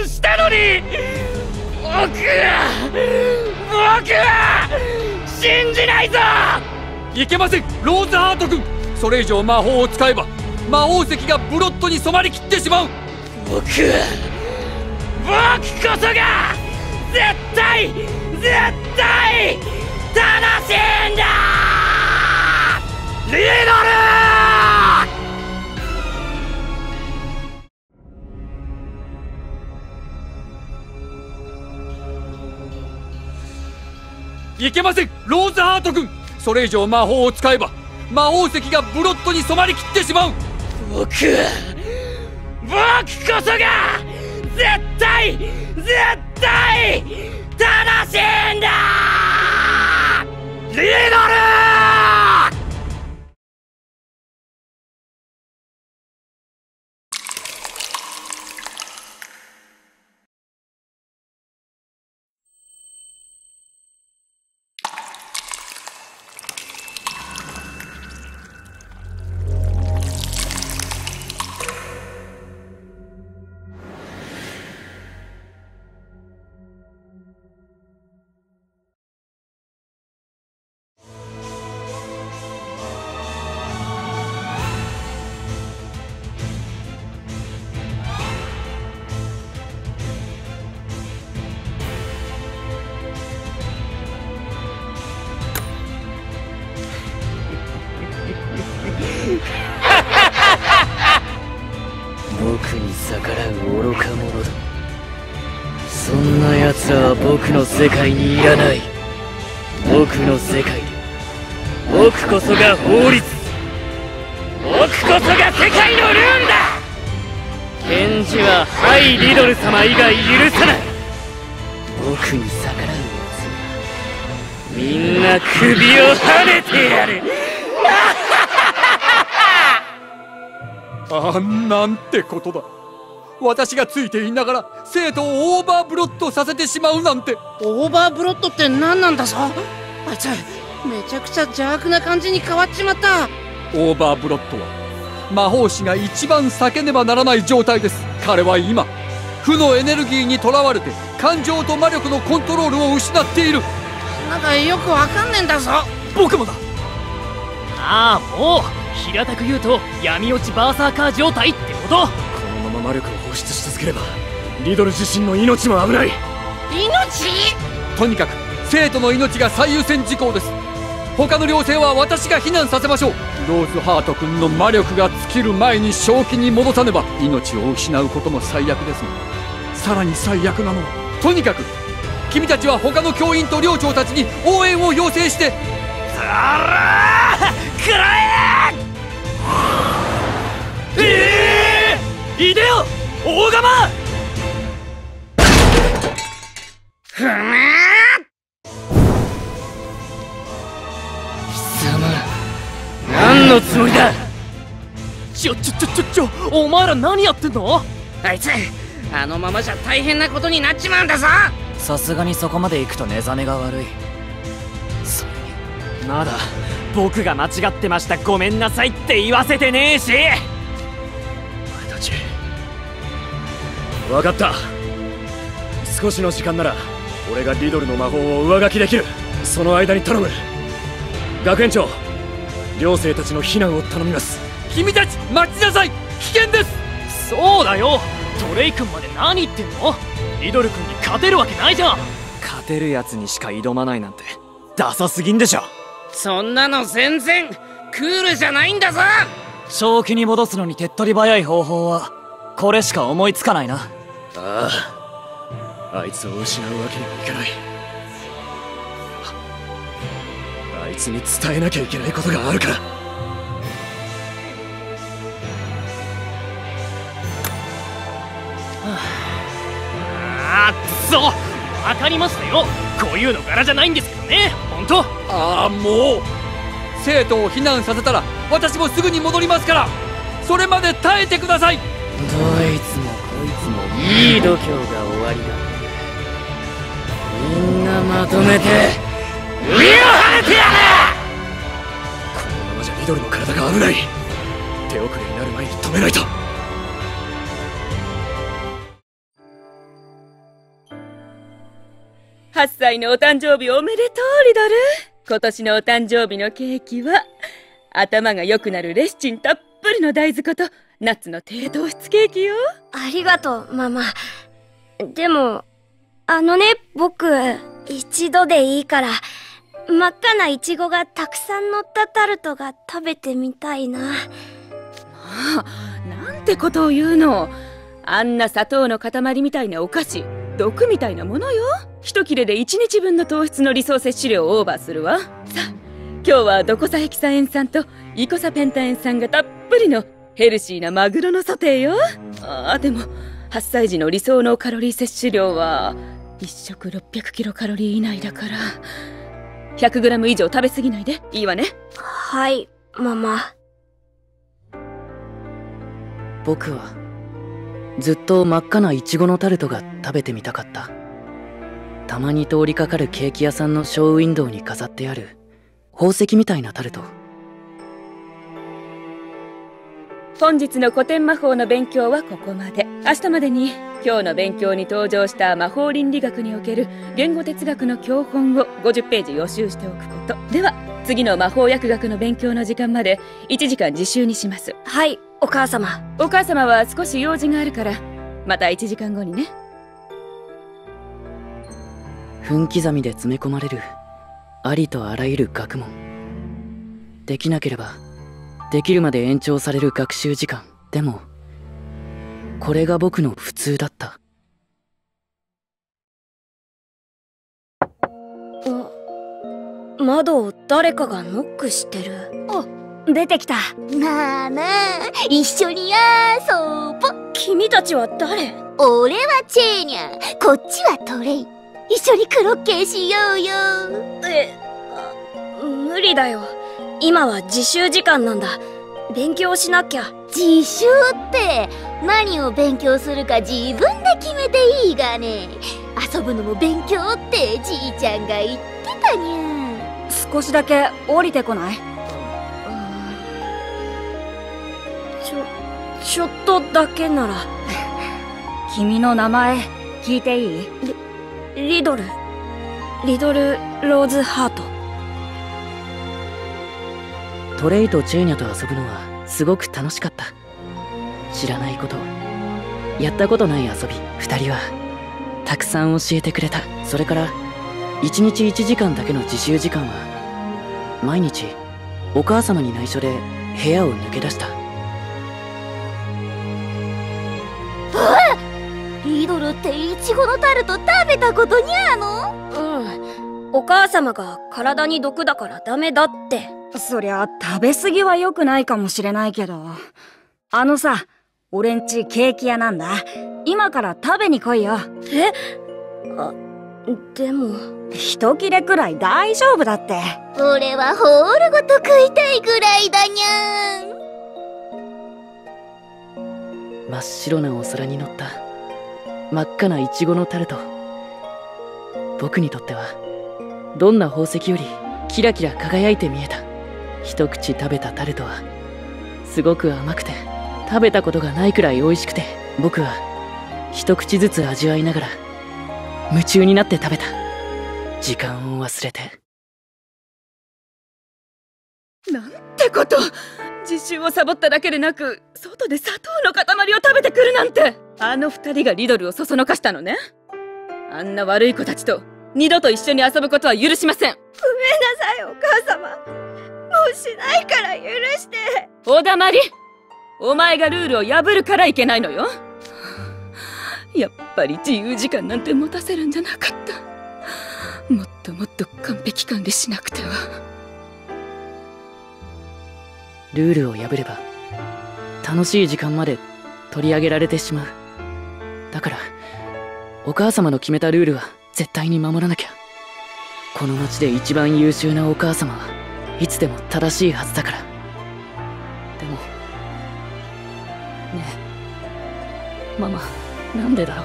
慢したのに、僕は信じないぞ。いけません、ローズハート君。それ以上魔法を使えば魔王石がブロッドに染まりきってしまう。僕こそが絶対正しいんだ。リドル！いけません、ローズハート君。それ以上魔法を使えば魔王石がブロッドに染まりきってしまう。僕こそが絶対正しいんだ。リドル！僕に逆らう愚か者だ。そんな奴らは僕の世界にいらない。僕の世界で僕こそが法律、僕こそが世界のルールだ。返事はハイリドル様以外許さない。僕に逆らう奴みんな首をはねてやる。あんなんてことだ。私がついていながら生徒をオーバーブロッドさせてしまうなんて。オーバーブロッドって何なんださ。あいつめちゃくちゃ邪悪な感じに変わっちまった。オーバーブロッドは魔法師が一番避けねばならない状態です。彼は今負のエネルギーにとらわれて感情と魔力のコントロールを失っている。なんかよくわかんねえんだぞ。僕もだ。ああもう平たく言うと闇落ちバーサーカー状態ってこと。このまま魔力を放出し続ければリドル自身の命も危ない。命？とにかく生徒の命が最優先事項です。他の寮生は私が避難させましょう。ローズハート君の魔力が尽きる前に正気に戻さねば命を失うことも最悪ですが、さらに最悪なのはとにかく君たちは他の教員と寮長たちに応援を要請して。そらーくらえー、いでよ大釜。ふんのつもりだ。お前ら何やってんの。あいつあのままじゃ大変なことになっちまうんだぞ。さすがにそこまで行くと寝覚めが悪い。それにまだ僕が間違ってましたごめんなさいって言わせてねえし。お前たち分かった。少しの時間なら俺がリドルの魔法を上書きできる。その間に頼む。学園長、寮生たちの避難を頼みます。君たち待ちなさい。危険です。そうだよ、トレイ君まで何言ってんの。リドル君に勝てるわけないじゃん。勝てるやつにしか挑まないなんてダサすぎんでしょ。そんなの全然クールじゃないんだぞ。正気に戻すのに手っ取り早い方法はこれしか思いつかないな。ああ、あいつを失うわけにはいかない。あいつに伝えなきゃいけないことがあるから。あっつお、分かりましたよ。こういうの柄じゃないんですけどね、本当。ああもう、生徒を避難させたら私もすぐに戻りますから、それまで耐えてください。どいつもこいつもいい度胸が終わりだ。みんなまとめて身をはねてやれ。このままじゃリドルの体が危ない。手遅れになる前に止めないと。8歳のお誕生日おめでとうリドル。今年のお誕生日のケーキは頭が良くなるレシチンたっぷりの大豆粉とナッツの低糖質ケーキよ。ありがとうママ。でもあのね、僕一度でいいから真っ赤なイチゴがたくさん乗ったタルトが食べてみたいな。まあ、なんてことを言うの。あんな砂糖の塊みたいなお菓子、毒みたいなものよ。一切れで1日分の糖質の理想摂取量をオーバーするわ。さあ、今日はドコサヘキサエン酸とイコサペンタエン酸がたっぷりのヘルシーなマグロのソテーよ。ああ、でも8歳児の理想のカロリー摂取量は一食600キロカロリー以内だから100グラム以上食べ過ぎないで。いいわね。はいママ。僕はずっと真っ赤なイチゴのタルトが食べてみたかった。たまに通りかかるケーキ屋さんのショーウィンドウに飾ってある宝石みたいなタルト。本日の古典魔法の勉強はここまで。明日までに今日の勉強に登場した魔法倫理学における言語哲学の教本を50ページ予習しておくこと。では次の魔法薬学の勉強の時間まで1時間自習にします。はいお母様。お母様は少し用事があるからまた1時間後にね。分刻みで詰め込まれるありとあらゆる学問、できなければできるまで延長される学習時間。でもこれが僕の普通だった。窓を誰かがノックしてる。あ、出てきた。なあなあ、一緒に遊ぼ。君たちは誰？俺はチェーニャ、こっちはトレイ。一緒にクロッケしようよ。無理だよ。今は自習時間なんだ。勉強しなきゃ。自習って何を勉強するか自分で決めていいがね。遊ぶのも勉強ってじいちゃんが言ってたにゃ。少しだけ降りてこない？ちょっとだけなら。君の名前聞いていい？リドルローズハート。トレイとチェーニャと遊ぶのはすごく楽しかった。知らないこと、やったことない遊び、2人はたくさん教えてくれた。それから1日1時間だけの自習時間は毎日お母様に内緒で部屋を抜け出した。リドルってイチゴのタルト食べたことにゃの？うん、お母様が体に毒だからダメだって。そりゃ食べ過ぎは良くないかもしれないけど、あのさ、俺んちケーキ屋なんだ。今から食べに来いよ。え？あ、でも一切れくらい大丈夫だって。俺はホールごと食いたいくらいだにゃん。真っ白なお皿に乗った真っ赤なイチゴのタルト。僕にとってはどんな宝石よりキラキラ輝いて見えた。一口食べたタルトはすごく甘くて、食べたことがないくらい美味しくて、僕は一口ずつ味わいながら夢中になって食べた。時間を忘れて。なんてこと！自習をサボっただけでなく、外で砂糖の塊を食べてくるなんて。あの二人がリドルをそそのかしたのね。あんな悪い子たちと二度と一緒に遊ぶことは許しません。ごめんなさいお母様。もうしないから許して。お黙り。お前がルールを破るからいけないのよ。やっぱり自由時間なんて持たせるんじゃなかった。もっともっと完璧管理しなくては。ルールを破れば楽しい時間まで取り上げられてしまう。だからお母様の決めたルールは絶対に守らなきゃ。この町で一番優秀なお母様はいつでも正しいはずだから。でもねえママ、なんでだろ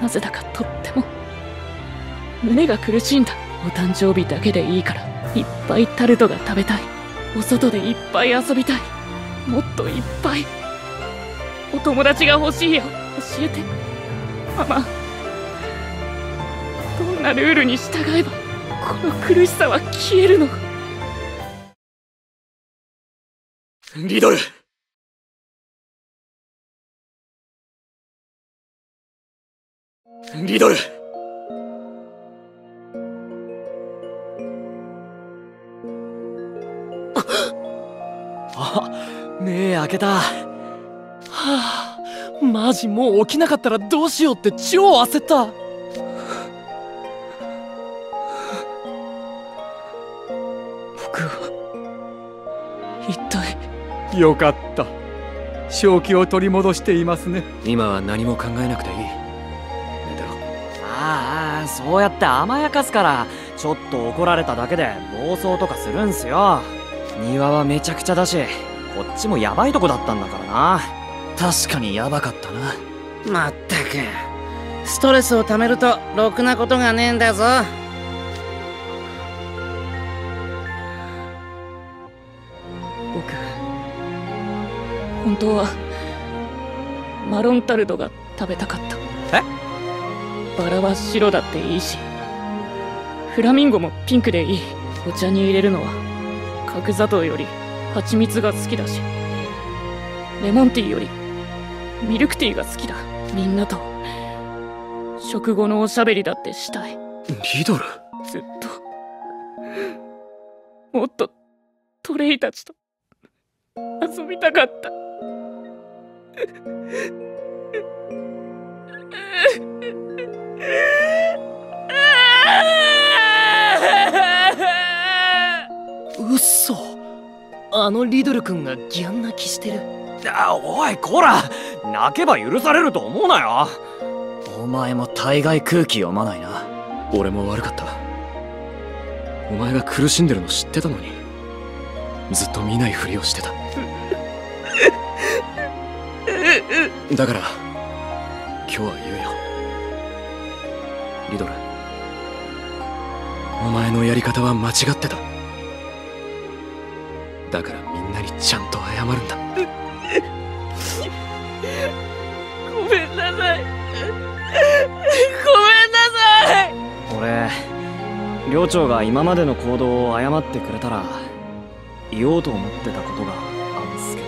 う。なぜだかとっても胸が苦しいんだ。お誕生日だけでいいからいっぱいタルトが食べたい。お外でいっぱい遊びたい。もっといっぱいお友達が欲しいよ。教えてママ。どんなルールに従えばこの苦しさは消えるの？リドル！リドル！あ、目開けた。はあ、マジもう起きなかったらどうしようって超焦った。一体。よかった、正気を取り戻していますね。今は何も考えなくていい。寝てろ。ああ、そうやって甘やかすからちょっと怒られただけで暴走とかするんすよ。庭はめちゃくちゃだし、こっちもヤバいとこだったんだからな。確かにヤバかったな。まったくストレスをためるとろくなことがねえんだぞ。本当はマロンタルトが食べたかった。え？バラは白だっていいし、フラミンゴもピンクでいい。お茶に入れるのは角砂糖より蜂蜜が好きだし、レモンティーよりミルクティーが好きだ。みんなと食後のおしゃべりだってしたい。リドル、ずっともっとトレイたちと遊びたかった。嘘。あのリドル君がギャン泣きしてる。あ、おいこら、泣けば許されると思うなよ。お前も大概空気読まないな。俺も悪かった。お前が苦しんでるの知ってたのにずっと見ないふりをしてた。だから今日は言うよ、リドル。お前のやり方は間違ってた。だからみんなにちゃんと謝るんだ。ごめんなさい、ごめんなさい。俺、寮長が今までの行動を謝ってくれたら言おうと思ってたことがあるんですけ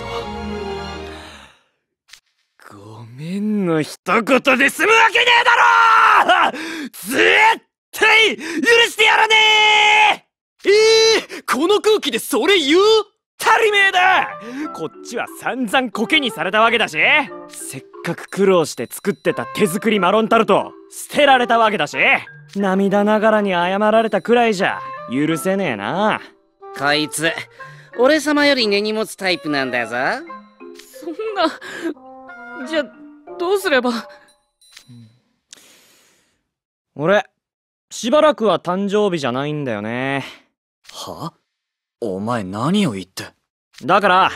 ど。ごめんの一言で済むわけねえだろー！絶対許してやらねえ！この空気でそれ言う？足りねえだ！こっちは散々コケにされたわけだし、せっかく苦労して作ってた手作りマロンタルト捨てられたわけだし、涙ながらに謝られたくらいじゃ許せねえな。こいつ俺様より根に持つタイプなんだぞ。そんな。じゃあどうすれば。俺しばらくは誕生日じゃないんだよね。はあ？お前何を言って。だから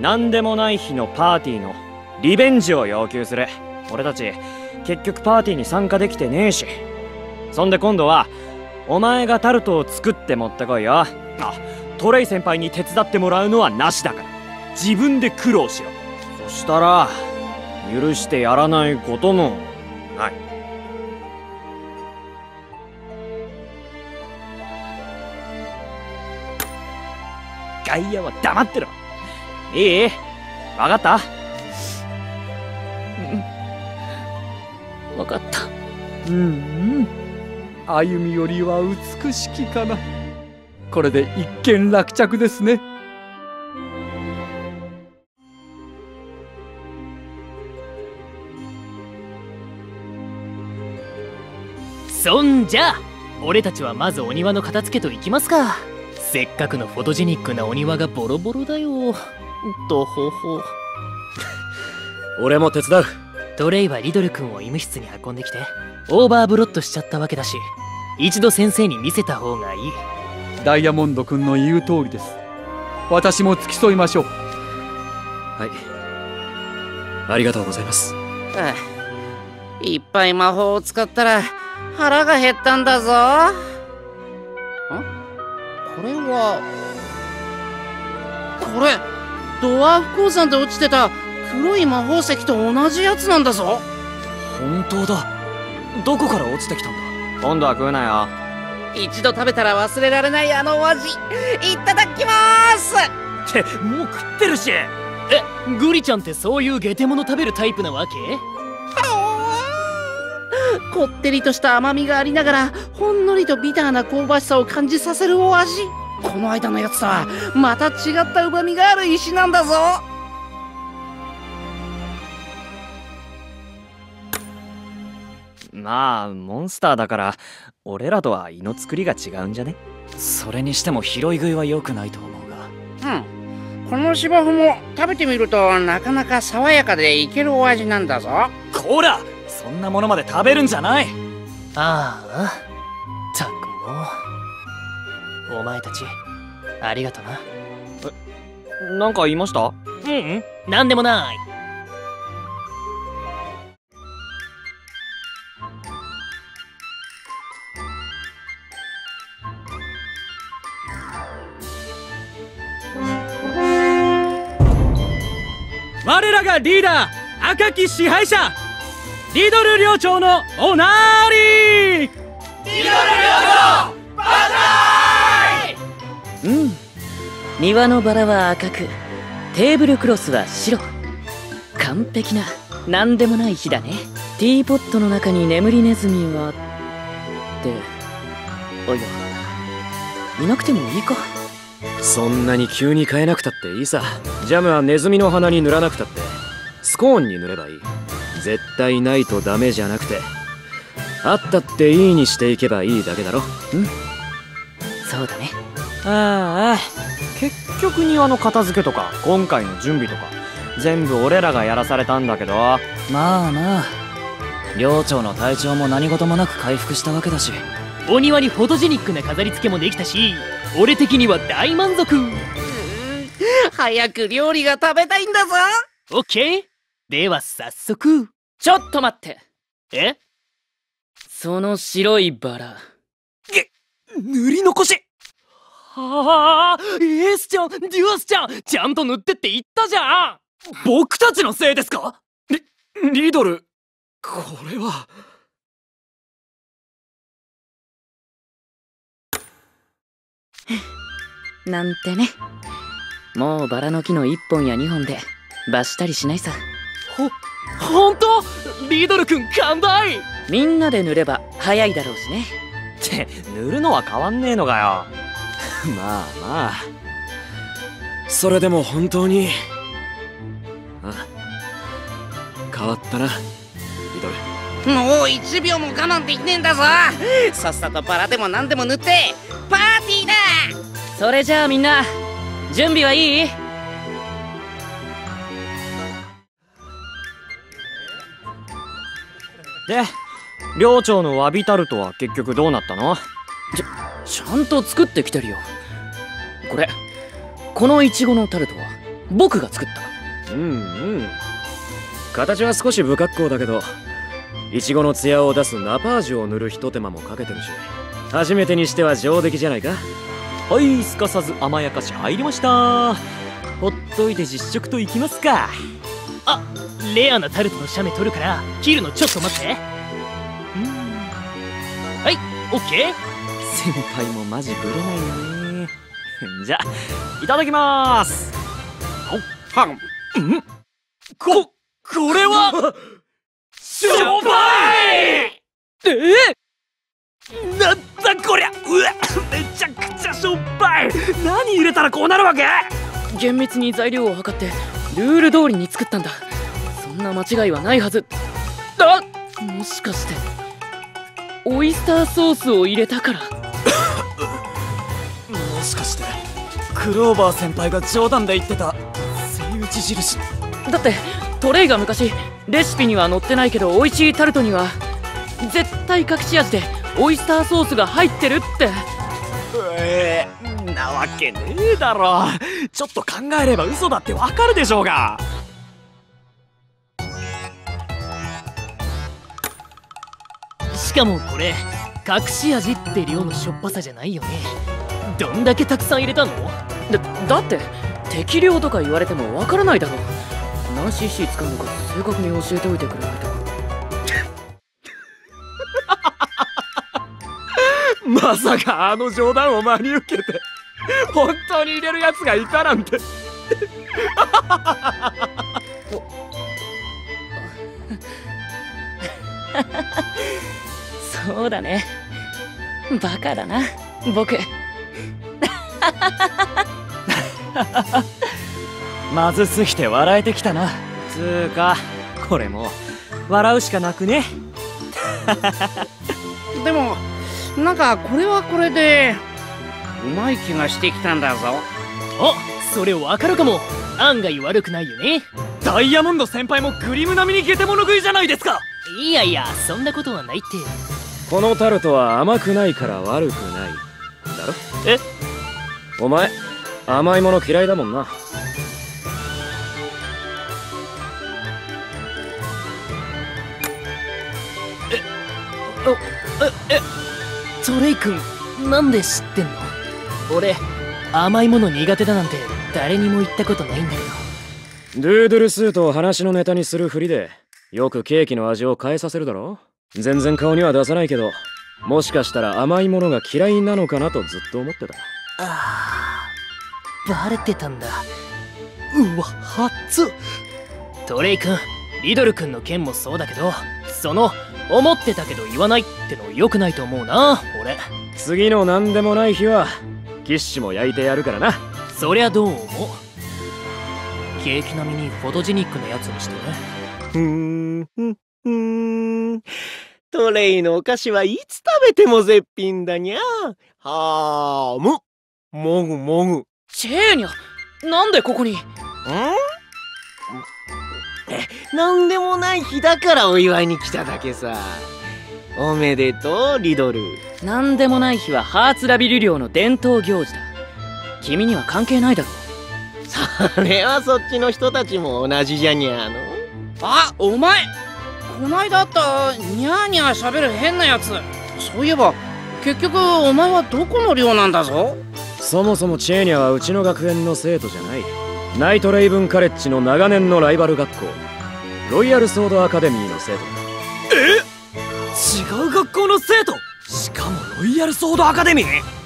何でもない日のパーティーのリベンジを要求する。俺たち結局パーティーに参加できてねえし。そんで今度はお前がタルトを作って持ってこいよ。あ、トレイ先輩に手伝ってもらうのはなしだから自分で苦労しろ。そしたら許してやらないこともない。外野は黙ってろ。いい？わかった？うん、わかった。うんうん、歩み寄りは美しきかな。これで一件落着ですね。そんじゃ俺たちはまずお庭の片付けといきますか。せっかくのフォトジェニックなお庭がボロボロだよ。とほほ。俺も手伝う。トレイはリドル君を医務室に運んできて。オーバーブロットしちゃったわけだし、一度先生に見せた方がいい。ダイヤモンド君の言う通りです。私も付き添いましょう。はい、ありがとうございます。ああ、いっぱい魔法を使ったら腹が減ったんだぞ。これドワーフ鉱山で落ちてた黒い魔法石と同じやつなんだぞ。本当だ。どこから落ちてきたんだ。今度は食うなよ。一度食べたら忘れられないあのお味、いただきまーす。ってもう食ってるし。え、グリちゃんってそういうゲテモノ食べるタイプなわけ？こってりとした甘みがありながらほんのりとビターな香ばしさを感じさせるお味。この間のやつとはまた違った旨みがある石なんだぞ。まあモンスターだから俺らとは胃の作りが違うんじゃね。それにしても拾い食いは良くないと思うが。うん、この芝生も食べてみるとなかなか爽やかでいけるお味なんだぞ。こら、そんなものまで食べるんじゃない。ああ、たくもお前たちありがとな。え、なんか言いました？うんうん、なんでもない。我らがリーダー、赤き支配者リドル寮長のおなーりー。リドル寮長、バンザーイ。うん、庭のバラは赤く、テーブルクロスは白。完璧な何でもない日だね。ティーポットの中に眠りネズミはって。おいよ、いなくてもいいか。そんなに急に変えなくたっていいさ。ジャムはネズミの鼻に塗らなくたってスコーンに塗ればいい。絶対ないとダメじゃなくて、あったっていいにしていけばいいだけだろ。ん？そうだね。ああ、結局庭の片付けとか今回の準備とか全部俺らがやらされたんだけど。まあまあ、寮長の体調も何事もなく回復したわけだし、お庭にフォトジェニックな飾り付けもできたし、俺的には大満足。早く料理が食べたいんだぞ。オッケー。では早速。ちょっと待って。え？その白いバラ塗り残し。はあ、エースちゃん、デュアスちゃん、ちゃんと塗ってって言ったじゃん。僕たちのせいですか？リドル、これは。なんてね。もうバラの木の1本や2本で罰したりしないさ。本当？リドルくん完売。みんなで塗れば早いだろうしね。って塗るのは変わんねえのかよ。まあまあ、それでも本当に変わったな、リドル。もう1秒も我慢できねえんだぞ。さっさとバラでも何でも塗ってパーティーだ。それじゃあみんな準備はいい？で、寮長のわびタルトは結局どうなったの？ちゃんと作ってきてるよ。このイチゴのタルトは僕が作った。形は少し不格好だけど、イチゴのツヤを出すナパージュを塗るひと手間もかけてるし、初めてにしては上出来じゃないか。はい、すかさず甘やかし入りました。ほっといて実食といきますか。あ、レアなタルトの写メ撮るから切るのちょっと待って。はい、オッケー。先輩もマジブレないよね。じゃあいただきまーす。おはん、うん、これはしょっぱい。なんだこりゃ。うわ、めちゃくちゃしょっぱい。何入れたらこうなるわけ？厳密に材料を測ってルール通りに作ったんだ。そんな間違いはないはず。あ、もしかしてオイスターソースを入れたから？もしかしてクローバー先輩が冗談で言ってたセイウチ印だって。トレイが昔、レシピには載ってないけど美味しいタルトには絶対隠し味でオイスターソースが入ってるって。なわけねえだろ。ちょっと考えれば嘘だってわかるでしょうが。しかもこれ隠し味って量のしょっぱさじゃないよね。どんだけたくさん入れたの？だって適量とか言われてもわからないだろう。何 cc 使うのか正確に教えておいてくれないと。まさかあの冗談を真に受けて本当に入れるやつがいたなんて。そうだね、バカだな僕。まずすぎて笑えてきたな。つーかこれも笑うしかなくね。でもなんかこれはこれでうまい気がしてきたんだぞ。あ、それわかるかも。案外悪くないよね。ダイヤモンド先輩もグリム並みにゲテモノ食いじゃないですか。いやいや、そんなことはないって。このタルトは甘くないから悪くないだろ。お前甘いもの嫌いだもんな。トレイ君なんで知ってんの？俺甘いもの苦手だなんて誰にも言ったことないんだけど。ドゥードゥルスートを話のネタにするふりでよくケーキの味を変えさせるだろ。全然顔には出さないけど、もしかしたら甘いものが嫌いなのかなとずっと思ってた。ああ、バレてたんだ。うわ、初。トレイ君、リドル君の件もそうだけど、その思ってたけど言わないっての良くないと思うな俺。次の何でもない日はキッシュも焼いてやるからな。そりゃどう思う？ケーキ並みにフォトジニックなやつにしてね。トレイのお菓子はいつ食べても絶品だにゃ。はーむ。もぐもぐ。チェーニャ、なんでここに？ん？なんでもない日だからお祝いに来ただけさ。おめでとう、リドル。なんでもない日はハーツラビリ寮の伝統行事だ。君には関係ないだろう。それはそっちの人たちも同じじゃにゃの。あ、お前こないだあったニャーニャーしゃべる変なやつ。そういえば結局お前はどこの寮なんだぞ。そもそもチェーニャはうちの学園の生徒じゃない。ナイトレイブンカレッジの長年のライバル学校、ロイヤルソードアカデミーの生徒だ。えっ、違う学校の生徒？しかもロイヤルソードアカデミー？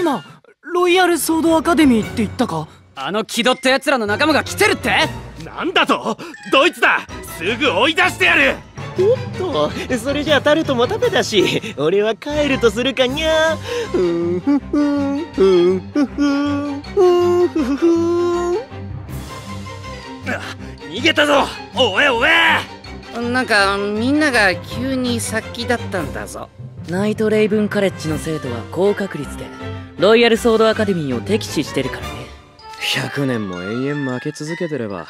今ロイヤルソードアカデミーって言ったか？あの気取ったやつらの仲間が来てるって？なんだと？ドイツだ！すぐ追い出してやる！おっと、それじゃあタルトも食べたし、俺は帰るとするかにゃ。うんふふんふんふふんふんふふふん。逃げたぞ。おえおえ。なんかみんなが急に先だったんだぞ。ナイトレイブンカレッジの生徒は高確率でロイヤルソードアカデミーを敵視してるからね。100年も永遠負け続けてれば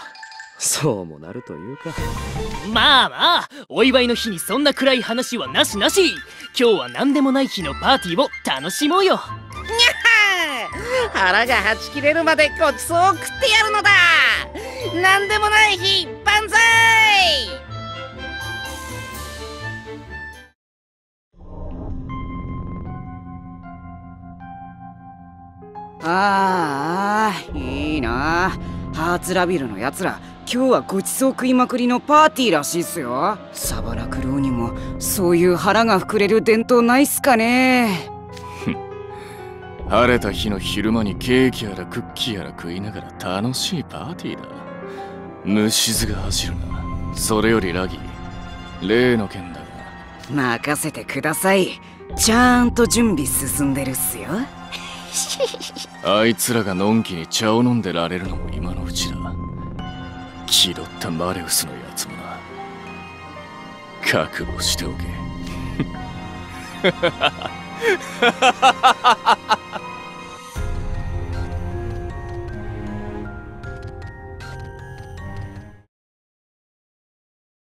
そうもなるというか。まあまあ、お祝いの日にそんな暗い話はなしなし。今日は何でもない日のパーティーを楽しもうよ。にゃはー、腹がはち切れるまでごちそうを食ってやるのだ。なんでもない日万歳。ああ、いいな。ハーツラビルのやつら、今日はごちそう食いまくりのパーティーらしいっすよ。サバラクローにもそういう腹が膨れる伝統ないっすかね。晴れた日の昼間にケーキやらクッキーやら食いながら楽しいパーティーだ。虫唾が走るな。それよりラギー、例の件だが。任せてください。ちゃんと準備進んでるっすよ。あいつらがのんきに茶を飲んでられるのも今のうちだ。気取ったマレウスのやつもな。覚悟しておけ。